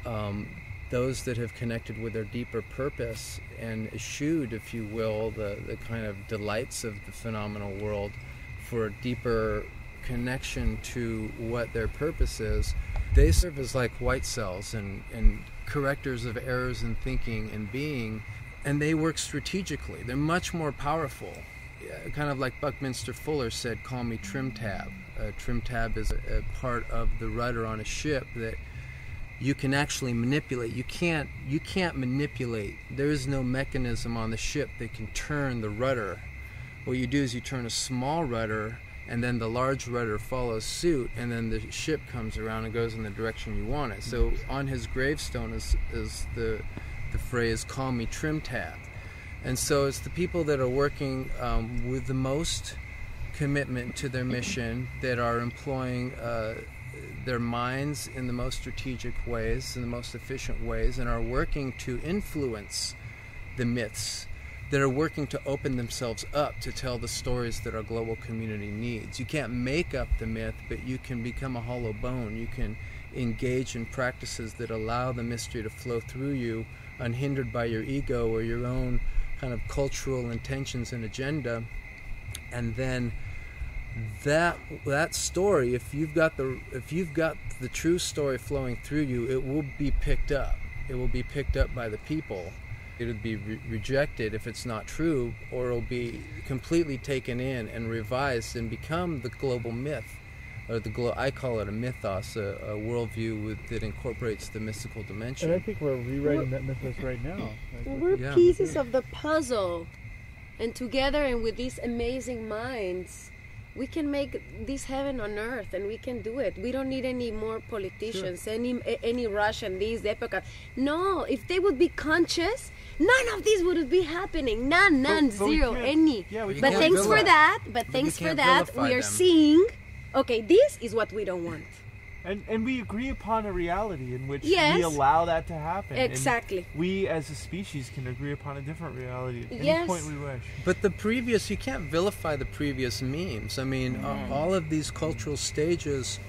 um, those that have connected with their deeper purpose and eschewed, if you will, the, the kind of delights of the phenomenal world for a deeper connection to what their purpose is, they serve as like white cells and, and correctors of errors in thinking and being, and they work strategically. They're much more powerful. Kind of like Buckminster Fuller said, call me trim tab. Uh, trim tab is a, a part of the rudder on a ship that you can actually manipulate. You can't, you can't manipulate. There is no mechanism on the ship that can turn the rudder. What you do is you turn a small rudder, and then the large rudder follows suit, and then the ship comes around and goes in the direction you want it. So on his gravestone is, is the, the phrase, call me trim tab. And so it's the people that are working um, with the most commitment to their mission, that are employing uh, their minds in the most strategic ways, in the most efficient ways, and are working to influence the myths, that are working to open themselves up to tell the stories that our global community needs. You can't make up the myth, but you can become a hollow bone. You can engage in practices that allow the mystery to flow through you, unhindered by your ego or your own kind of cultural intentions and agenda, and then that that story, if you've got the if you've got the true story flowing through you, it will be picked up. It will be picked up by the people. It'll be re rejected if it's not true, or it'll be completely taken in and revised and become the global myth, or the glo I call it a mythos, a, a worldview with, that incorporates the mystical dimension. And I think we're rewriting we're, that mythos right now. Well, we're yeah. pieces of the puzzle, and together and with these amazing minds, we can make this heaven on earth, and we can do it. We don't need any more politicians, sure. any any Russian, these epoca. No, if they would be conscious, none of these would be happening. None, none, but, but zero, any. Yeah, we but thanks for that. But thanks for that, we are them. seeing. Okay, this is what we don't want. And and we agree upon a reality in which yes. we allow that to happen. Exactly. And we as a species can agree upon a different reality at yes. any point we wish. But the previous, you can't vilify the previous memes. I mean, mm. all of these cultural stages,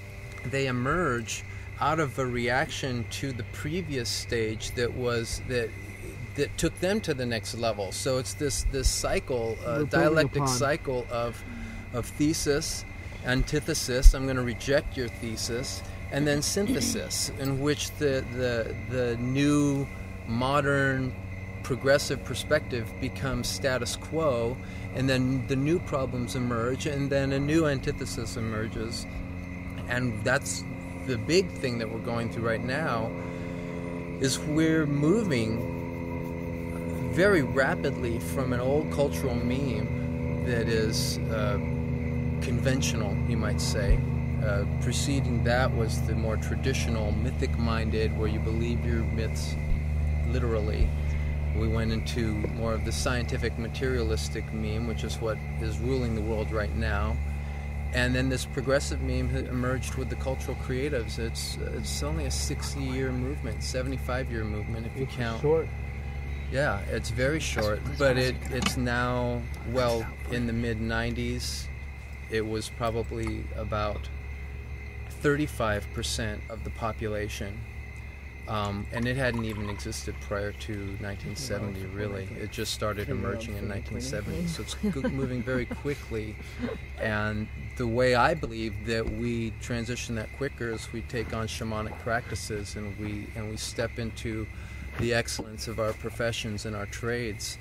they emerge out of a reaction to the previous stage that was that that took them to the next level. So it's this this cycle, uh, dialectic cycle of of thesis, antithesis, I'm going to reject your thesis, and then synthesis, in which the, the, the new, modern, progressive perspective becomes status quo, and then the new problems emerge, and then a new antithesis emerges. And that's the big thing that we're going through right now, is we're moving very rapidly from an old cultural meme that is uh, conventional, you might say, Uh, preceding that was the more traditional mythic-minded, where you believe your myths literally. We went into more of the scientific materialistic meme, which is what is ruling the world right now. And then this progressive meme emerged with the cultural creatives. It's it's only a sixty-year movement, seventy-five-year movement if you it's count. Short. Yeah, it's very short, but it, it's now, well, in the mid nineties, it was probably about thirty-five percent of the population. Um, and it hadn't even existed prior to nineteen seventy, really. It just started emerging in nineteen seventy, so it's moving very quickly. And the way I believe that we transition that quicker is we take on shamanic practices and we and we step into the excellence of our professions and our trades,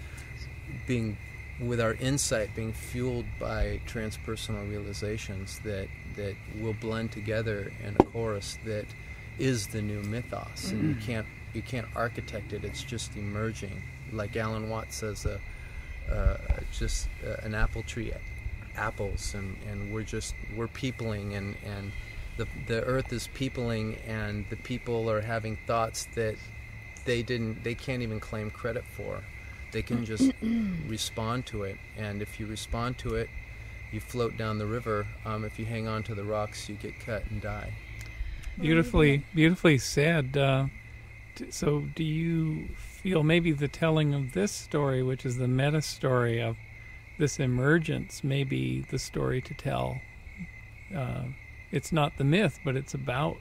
being with our insight being fueled by transpersonal realizations that that will blend together in a chorus that is the new mythos, and you can't you can't architect it. It's just emerging, like Alan Watts says, uh, uh, just uh, an apple tree, apples, and, and we're just we're peopling, and and the the earth is peopling, and the people are having thoughts that they didn't they can't even claim credit for. They can just respond to it, and if you respond to it, you float down the river. Um, if you hang on to the rocks, you get cut and die. Beautifully, beautifully said. Uh, so do you feel maybe the telling of this story, which is the meta story of this emergence, may be the story to tell? Uh, it's not the myth, but it's about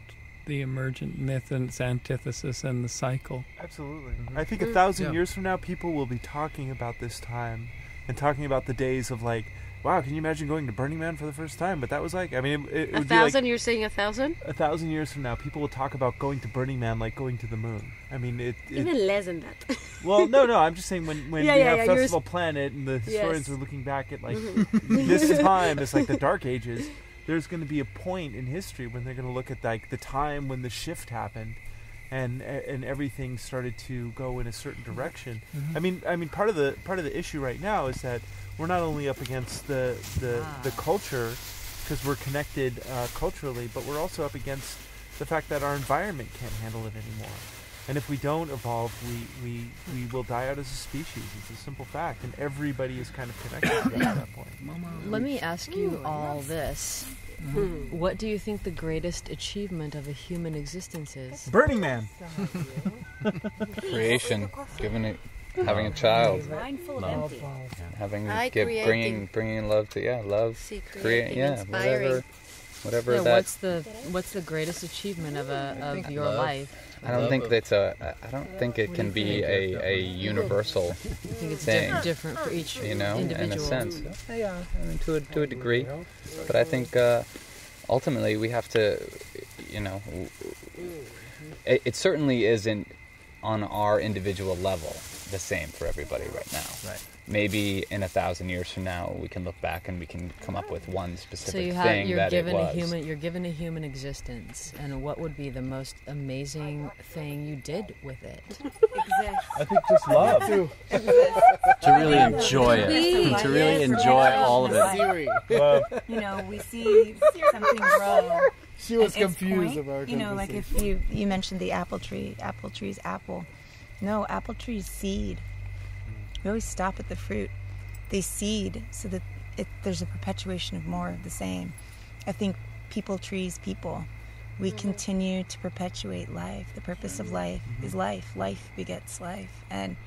the emergent myth and its antithesis and the cycle. Absolutely. Mm-hmm. I think a thousand yeah. years from now, people will be talking about this time and talking about the days of like, wow, can you imagine going to Burning Man for the first time? But that was like, I mean, it, it would be like... A thousand, you're saying a thousand? A thousand years from now, people will talk about going to Burning Man like going to the moon. I mean, it... it even less than that. Well, no, no, I'm just saying when, when yeah, we yeah, have yeah, Festival you're... Planet and the historians yes. are looking back at, like, mm-hmm. this time, it's like the Dark Ages, there's going to be a point in history when they're going to look at, like, the time when the shift happened and and everything started to go in a certain direction. Mm-hmm. I mean, I mean, part of the part of the issue right now is that we're not only up against the the, ah. the culture, because we're connected uh, culturally, but we're also up against the fact that our environment can't handle it anymore. And if we don't evolve, we we, we will die out as a species. It's a simple fact, and everybody is kind of connected at that point. Let me ask you Ooh, all this. Mm-hmm. What do you think the greatest achievement of a human existence is? Burning Man! Creation. Giving it... Having a child, love. having I give, bringing bringing love to yeah love, See, creating, create yeah inspiring. whatever whatever yeah, that. What's the what's the greatest achievement of a of your love, life? I don't think that's a I don't think it can be a, a universal. I think it's thing, different, different for each you know individual. in a sense. Yeah, I mean, to a to a degree, but I think uh, ultimately we have to, you know, it, it certainly isn't on our individual level the same for everybody right now. Right. Maybe in a thousand years from now, we can look back and we can come up with one specific so you have, thing you're that given it was. A human, you're given a human existence, and what would be the most amazing thing you did with it? Exactly. I think just love. to, to really enjoy it. Please. To really yes, enjoy right. all of it. Wow. You know, we see something grow. She was At confused point, about it. You know, like if you, you mentioned the apple tree, apple tree's apple. No, apple trees seed. We always stop at the fruit. They seed so that it, there's a perpetuation of more of the same. I think people, trees, people. We mm-hmm. continue to perpetuate life. The purpose of life mm-hmm. is life. Life begets life. And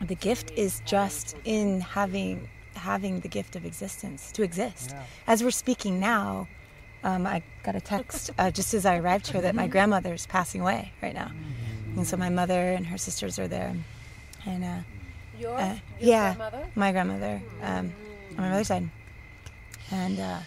the gift is just in having having the gift of existence, to exist. Yeah. As we're speaking now, um, I got a text uh, just as I arrived here that my grandmother's passing away right now. Mm-hmm. And so my mother and her sisters are there, and uh, your, uh, your yeah, grandmother? my grandmother um, on my mother's side, and uh,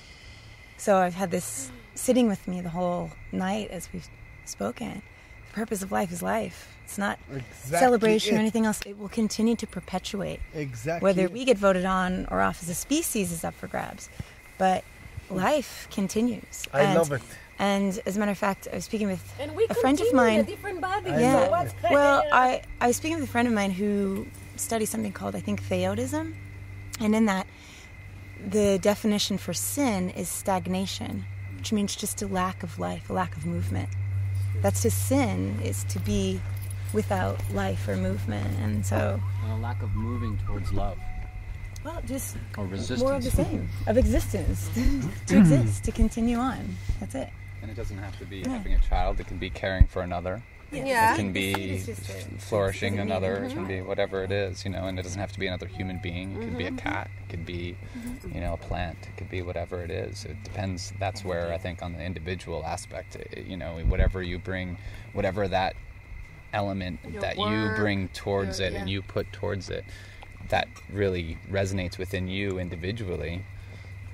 so I've had this sitting with me the whole night as we've spoken. The purpose of life is life. It's not exactly celebration it. or anything else. It will continue to perpetuate. Exactly. Whether we get voted on or off as a species is up for grabs, but life continues. I and love it. And as a matter of fact, I was speaking with a friend of mine. And we continue in a different body. Yeah. So well, I, I was speaking with a friend of mine who studies something called, I think, theodism. And in that, the definition for sin is stagnation. which means just a lack of life, a lack of movement. That's his sin, is to be without life or movement. And so... And a lack of moving towards love. Well, just or resistance. More of the same, of existence, to exist, to continue on. That's it. And it doesn't have to be yeah. having a child. It can be caring for another. Yeah. It can be flourishing another. It can be whatever it is, you know, and it doesn't have to be another human being. It could mm-hmm. be a cat. It could be, mm-hmm. you know, a plant. It could be whatever it is. It depends. That's where I think on the individual aspect, you know, whatever you bring, whatever that element your that work, you bring towards your, it yeah. and you put towards it, that really resonates within you individually,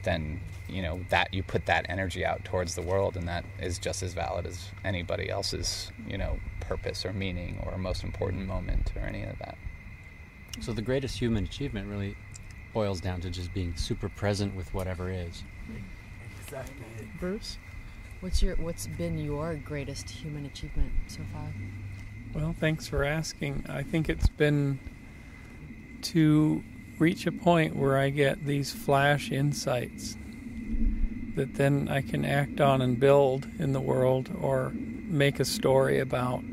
then... you know, that you put that energy out towards the world, and that is just as valid as anybody else's, you know, purpose or meaning or most important moment or any of that. So the greatest human achievement really boils down to just being super present with whatever is. Exactly. Bruce, what's your what's been your greatest human achievement so far? Well, thanks for asking. I think it's been to reach a point where I get these flash insights that then I can act on and build in the world or make a story about.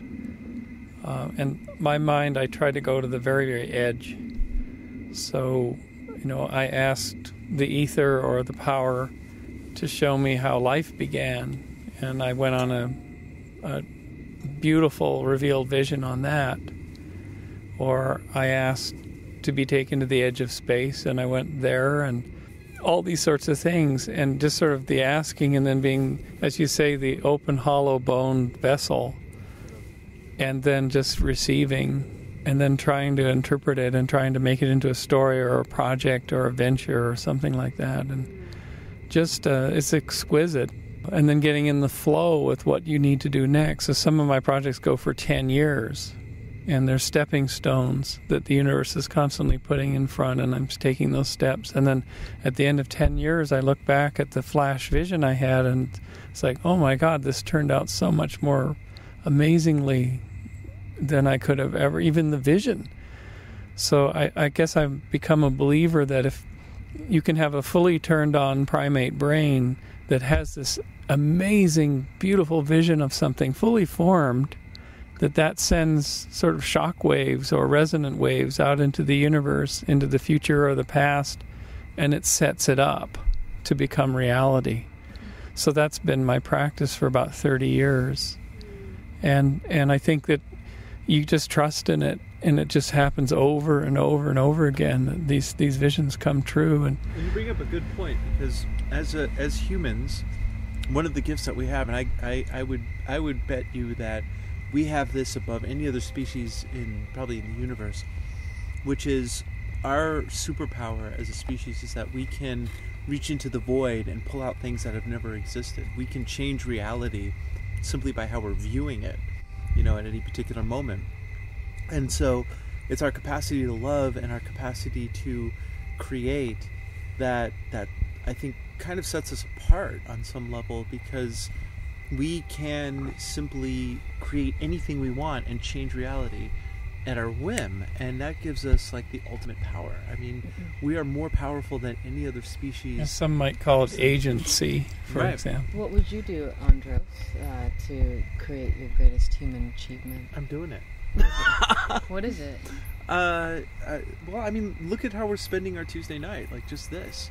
Uh, and my mind, I try to go to the very, very edge. So, you know, I asked the ether or the power to show me how life began, and I went on a, a beautiful revealed vision on that. Or I asked to be taken to the edge of space, and I went there, and all these sorts of things, and just sort of the asking and then being, as you say, the open, hollow-boned vessel, and then just receiving, and then trying to interpret it and trying to make it into a story or a project or a venture or something like that. And just, uh, it's exquisite. And then getting in the flow with what you need to do next. So some of my projects go for ten years, and they're stepping stones that the universe is constantly putting in front, and I'm taking those steps. And then at the end of ten years, I look back at the flash vision I had, and it's like, oh my God, this turned out so much more amazingly than I could have ever, even the vision. So I, I guess I've become a believer that if you can have a fully turned on primate brain that has this amazing, beautiful vision of something fully formed, that that sends sort of shock waves or resonant waves out into the universe, into the future or the past, and it sets it up to become reality. So that's been my practice for about thirty years. And and I think that you just trust in it, and it just happens over and over and over again, that these, these visions come true. And, and you bring up a good point, because as, a, as humans, one of the gifts that we have, and I, I, I would I would bet you that we have this above any other species in probably in the universe, which is our superpower as a species is that we can reach into the void and pull out things that have never existed. We can change reality simply by how we're viewing it, you know, at any particular moment. And so it's our capacity to love and our capacity to create that that I think kind of sets us apart on some level, because we can simply create anything we want and change reality at our whim, and that gives us like the ultimate power. I mean, we are more powerful than any other species. And some might call it agency, for right. example. What would you do, Andros, uh, to create your greatest human achievement? I'm doing it. What is it? Uh, uh, well, I mean, look at how we're spending our Tuesday night, like just this.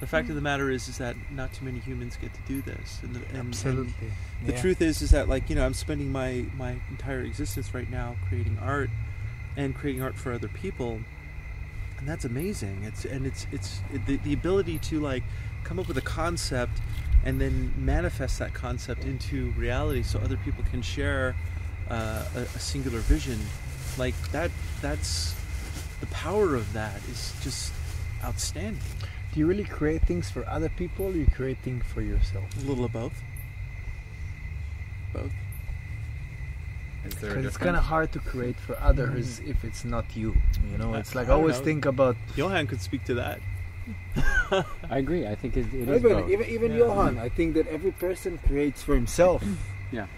The fact mm. of the matter is, is that not too many humans get to do this. And the, and, Absolutely. And the yeah. truth is, is that like, you know, I'm spending my, my entire existence right now creating art and creating art for other people, and that's amazing. It's and it's it's it, the, the ability to like come up with a concept and then manifest that concept into reality, so other people can share uh, a, a singular vision. Like that, that's the power of that is just outstanding. Do you really create things for other people, or you create things for yourself? A little of both. Both. Is there a difference? It's kind of hard to create for others mm. if it's not you. You know, it's like I always know. think about. Johann could speak to that. I agree. I think it, it is both. Even even yeah. Johann, I think that every person creates for himself. Yeah.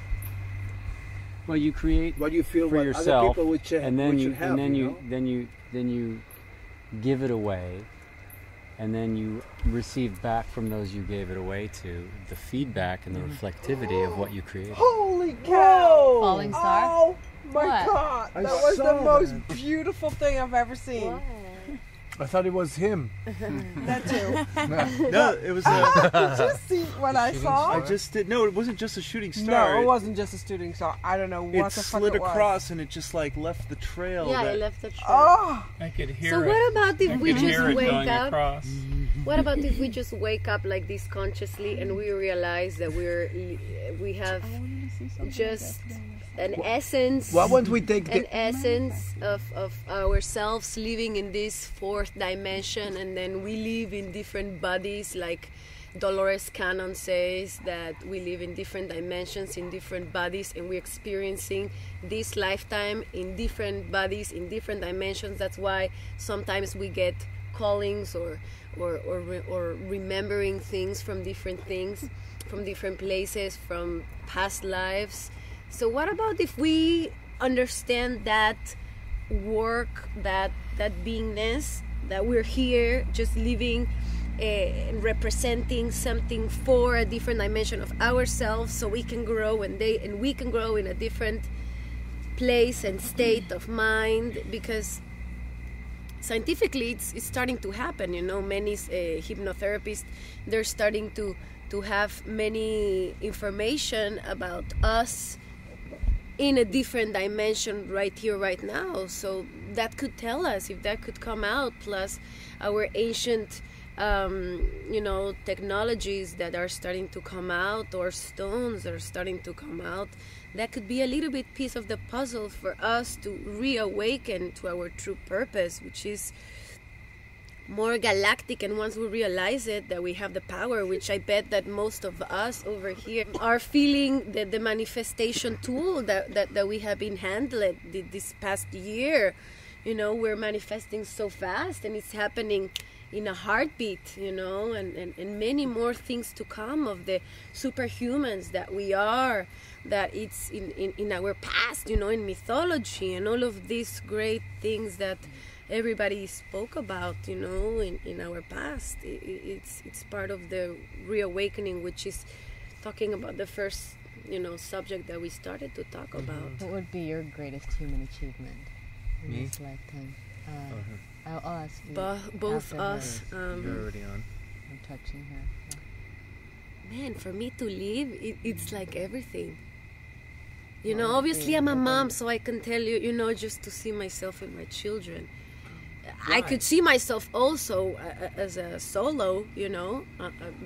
Well, you create what you feel for what yourself, other people would ch- and then you, you have, and then you, you know? then you then you then you give it away. and then you receive back from those you gave it away to the feedback and the reflectivity of what you created. Holy cow! Falling star? Oh my what? God! That I was the most that. beautiful thing I've ever seen. What? I thought it was him. That too. No, no, it was. Uh, oh, did you see what I saw? Star? I just did. No, it wasn't just a shooting star. No, it, it wasn't just a shooting star. I don't know what the fuck it was. It slid across and it just like left the trail. Yeah, that, it left the trail. Oh, I could hear. So it. what about if I we just wake up? Across. What about if we just wake up like this consciously and we realize that we're we have just. An essence. Why won't we take the an essence of, of ourselves living in this fourth dimension, and then we live in different bodies, like Dolores Cannon says that we live in different dimensions, in different bodies, and we're experiencing this lifetime in different bodies, in different dimensions. That's why sometimes we get callings or or or, re or remembering things from different things, from different places, from past lives. So what about if we understand that work, that that beingness, that we're here just living uh, and representing something for a different dimension of ourselves, so we can grow and they and we can grow in a different place and state of mind, because scientifically it's, it's starting to happen. You know, many uh, hypnotherapists, they're starting to to have many information about us in a different dimension right here, right now. So that could tell us if that could come out, plus our ancient um, you know, technologies that are starting to come out, or stones that are starting to come out. That could be a little bit piece of the puzzle for us to reawaken to our true purpose, which is more galactic. And once we realize it, that we have the power, which I bet that most of us over here are feeling, that the manifestation tool that, that, that we have been handled this past year, you know, we're manifesting so fast and it's happening in a heartbeat, you know, and, and, and many more things to come of the superhumans that we are, that it's in, in, in our past, you know, in mythology and all of these great things that everybody spoke about, you know, in, in our past. It, it's it's part of the reawakening, which is talking about the first, you know, subject that we started to talk mm-hmm. about. What would be your greatest human achievement in Me? this lifetime? Uh, uh-huh. I'll, I'll ask you. Bo both us. Um, You're already on. I'm touching her. Yeah. Man, for me to live, it, it's like everything. You know, obviously I'm a mom, so I can tell you, you know, just to see myself and my children. Right. I could see myself also as a solo, you know,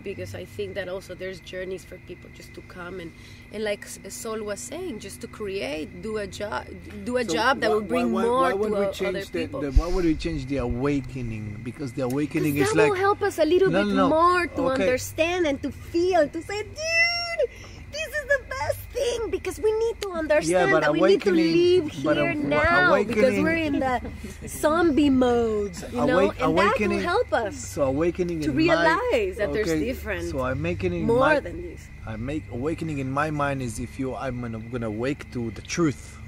because I think that also there's journeys for people just to come and, and like Sol was saying, just to create, do a job, do a so job that why, will bring why, why, more why to other people. The, the, why would we change the awakening? Because the awakening is like... that will help us a little no, bit no, more to okay. understand and to feel, to say, dude, this is the best thing, because we need to understand yeah, that we need to live here now, because we're in the zombie mode, you know, and that will help us so awakening to realize my, that okay, there's different, so awakening more my, than this. I make awakening in my mind is if you, I'm gonna, gonna wake to the truth,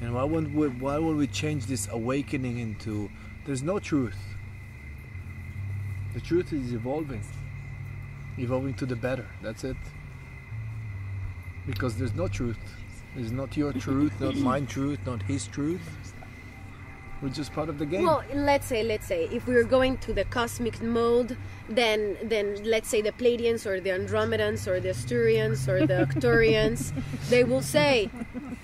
and why won't we, why would we change this awakening into there's no truth? The truth is evolving, evolving to the better. That's it. Because there's no truth. There's not your truth, not my truth, not his truth. We're just part of the game. Well, let's say, let's say, if we're going to the cosmic mode, then then let's say the Pleiadians or the Andromedans or the Asturians or the Arcturians, they will say,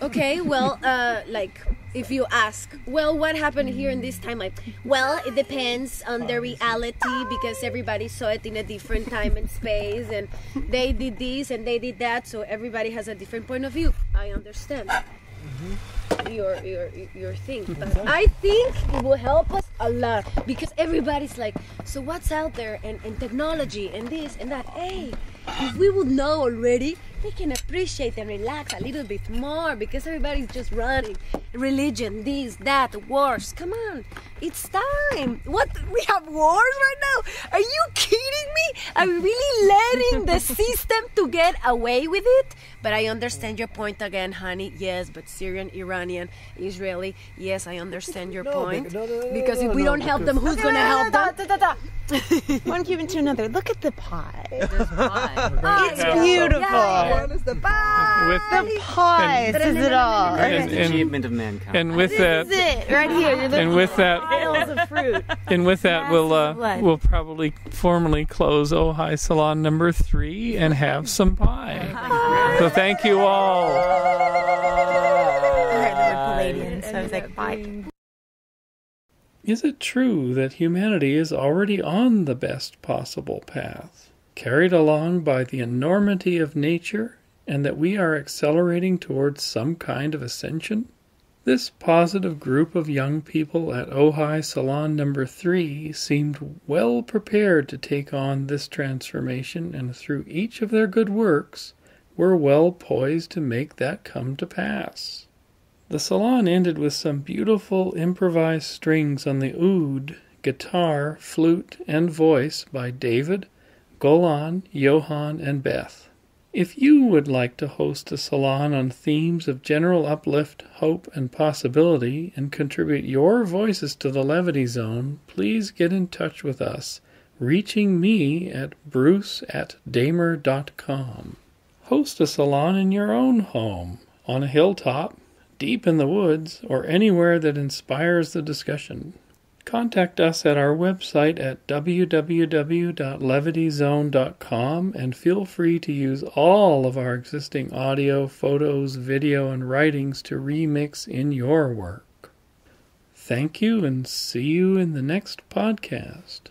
okay, well, uh, like, if you ask, well, what happened here in this timeline? Well, it depends on the reality, because everybody saw it in a different time and space, and they did this and they did that, so everybody has a different point of view. I understand mm-hmm. your, your, your thing. But I think it will help us a lot, because everybody's like, so what's out there, and, and technology, and this, and that. Hey, if we would know already, they can appreciate and relax a little bit more, because everybody's just running. Religion, this, that, wars. Come on, it's time. What, we have wars right now? Are you kidding me? I'm really letting the system to get away with it? But I understand your point again, honey. Yes, but Syrian, Iranian, Israeli. Yes, I understand your no, point. No, no, no, because if we no, don't no, help them, who's okay, going to no, help no, them? No, no, no. One Cuban to another. Look at the pie. There's pie. Oh, it's yeah. beautiful. Yeah, yeah. The pie. With the pie says it all. It's the achievement of mankind. And with that, this is it right here. You're looking and with at that, piles of fruit. And with that, we'll uh, we'll probably formally close Ojai Salon number three and have some pie. Hi. So thank you all. I heard the word Pleiadians, so I was like, bye. Is it true that humanity is already on the best possible path, carried along by the enormity of nature, and that we are accelerating towards some kind of ascension? This positive group of young people at Ojai Salon number three seemed well prepared to take on this transformation, and through each of their good works were well poised to make that come to pass. The salon ended with some beautiful improvised strings on the oud, guitar, flute, and voice by David, Golan, Johann, and Beth. If you would like to host a salon on themes of general uplift, hope, and possibility, and contribute your voices to the Levity Zone, please get in touch with us, reaching me at bruce at damer dot com. Host a salon in your own home, on a hilltop, deep in the woods, or anywhere that inspires the discussion. Contact us at our website at w w w dot levity zone dot com and feel free to use all of our existing audio, photos, video, and writings to remix in your work. Thank you, and see you in the next podcast.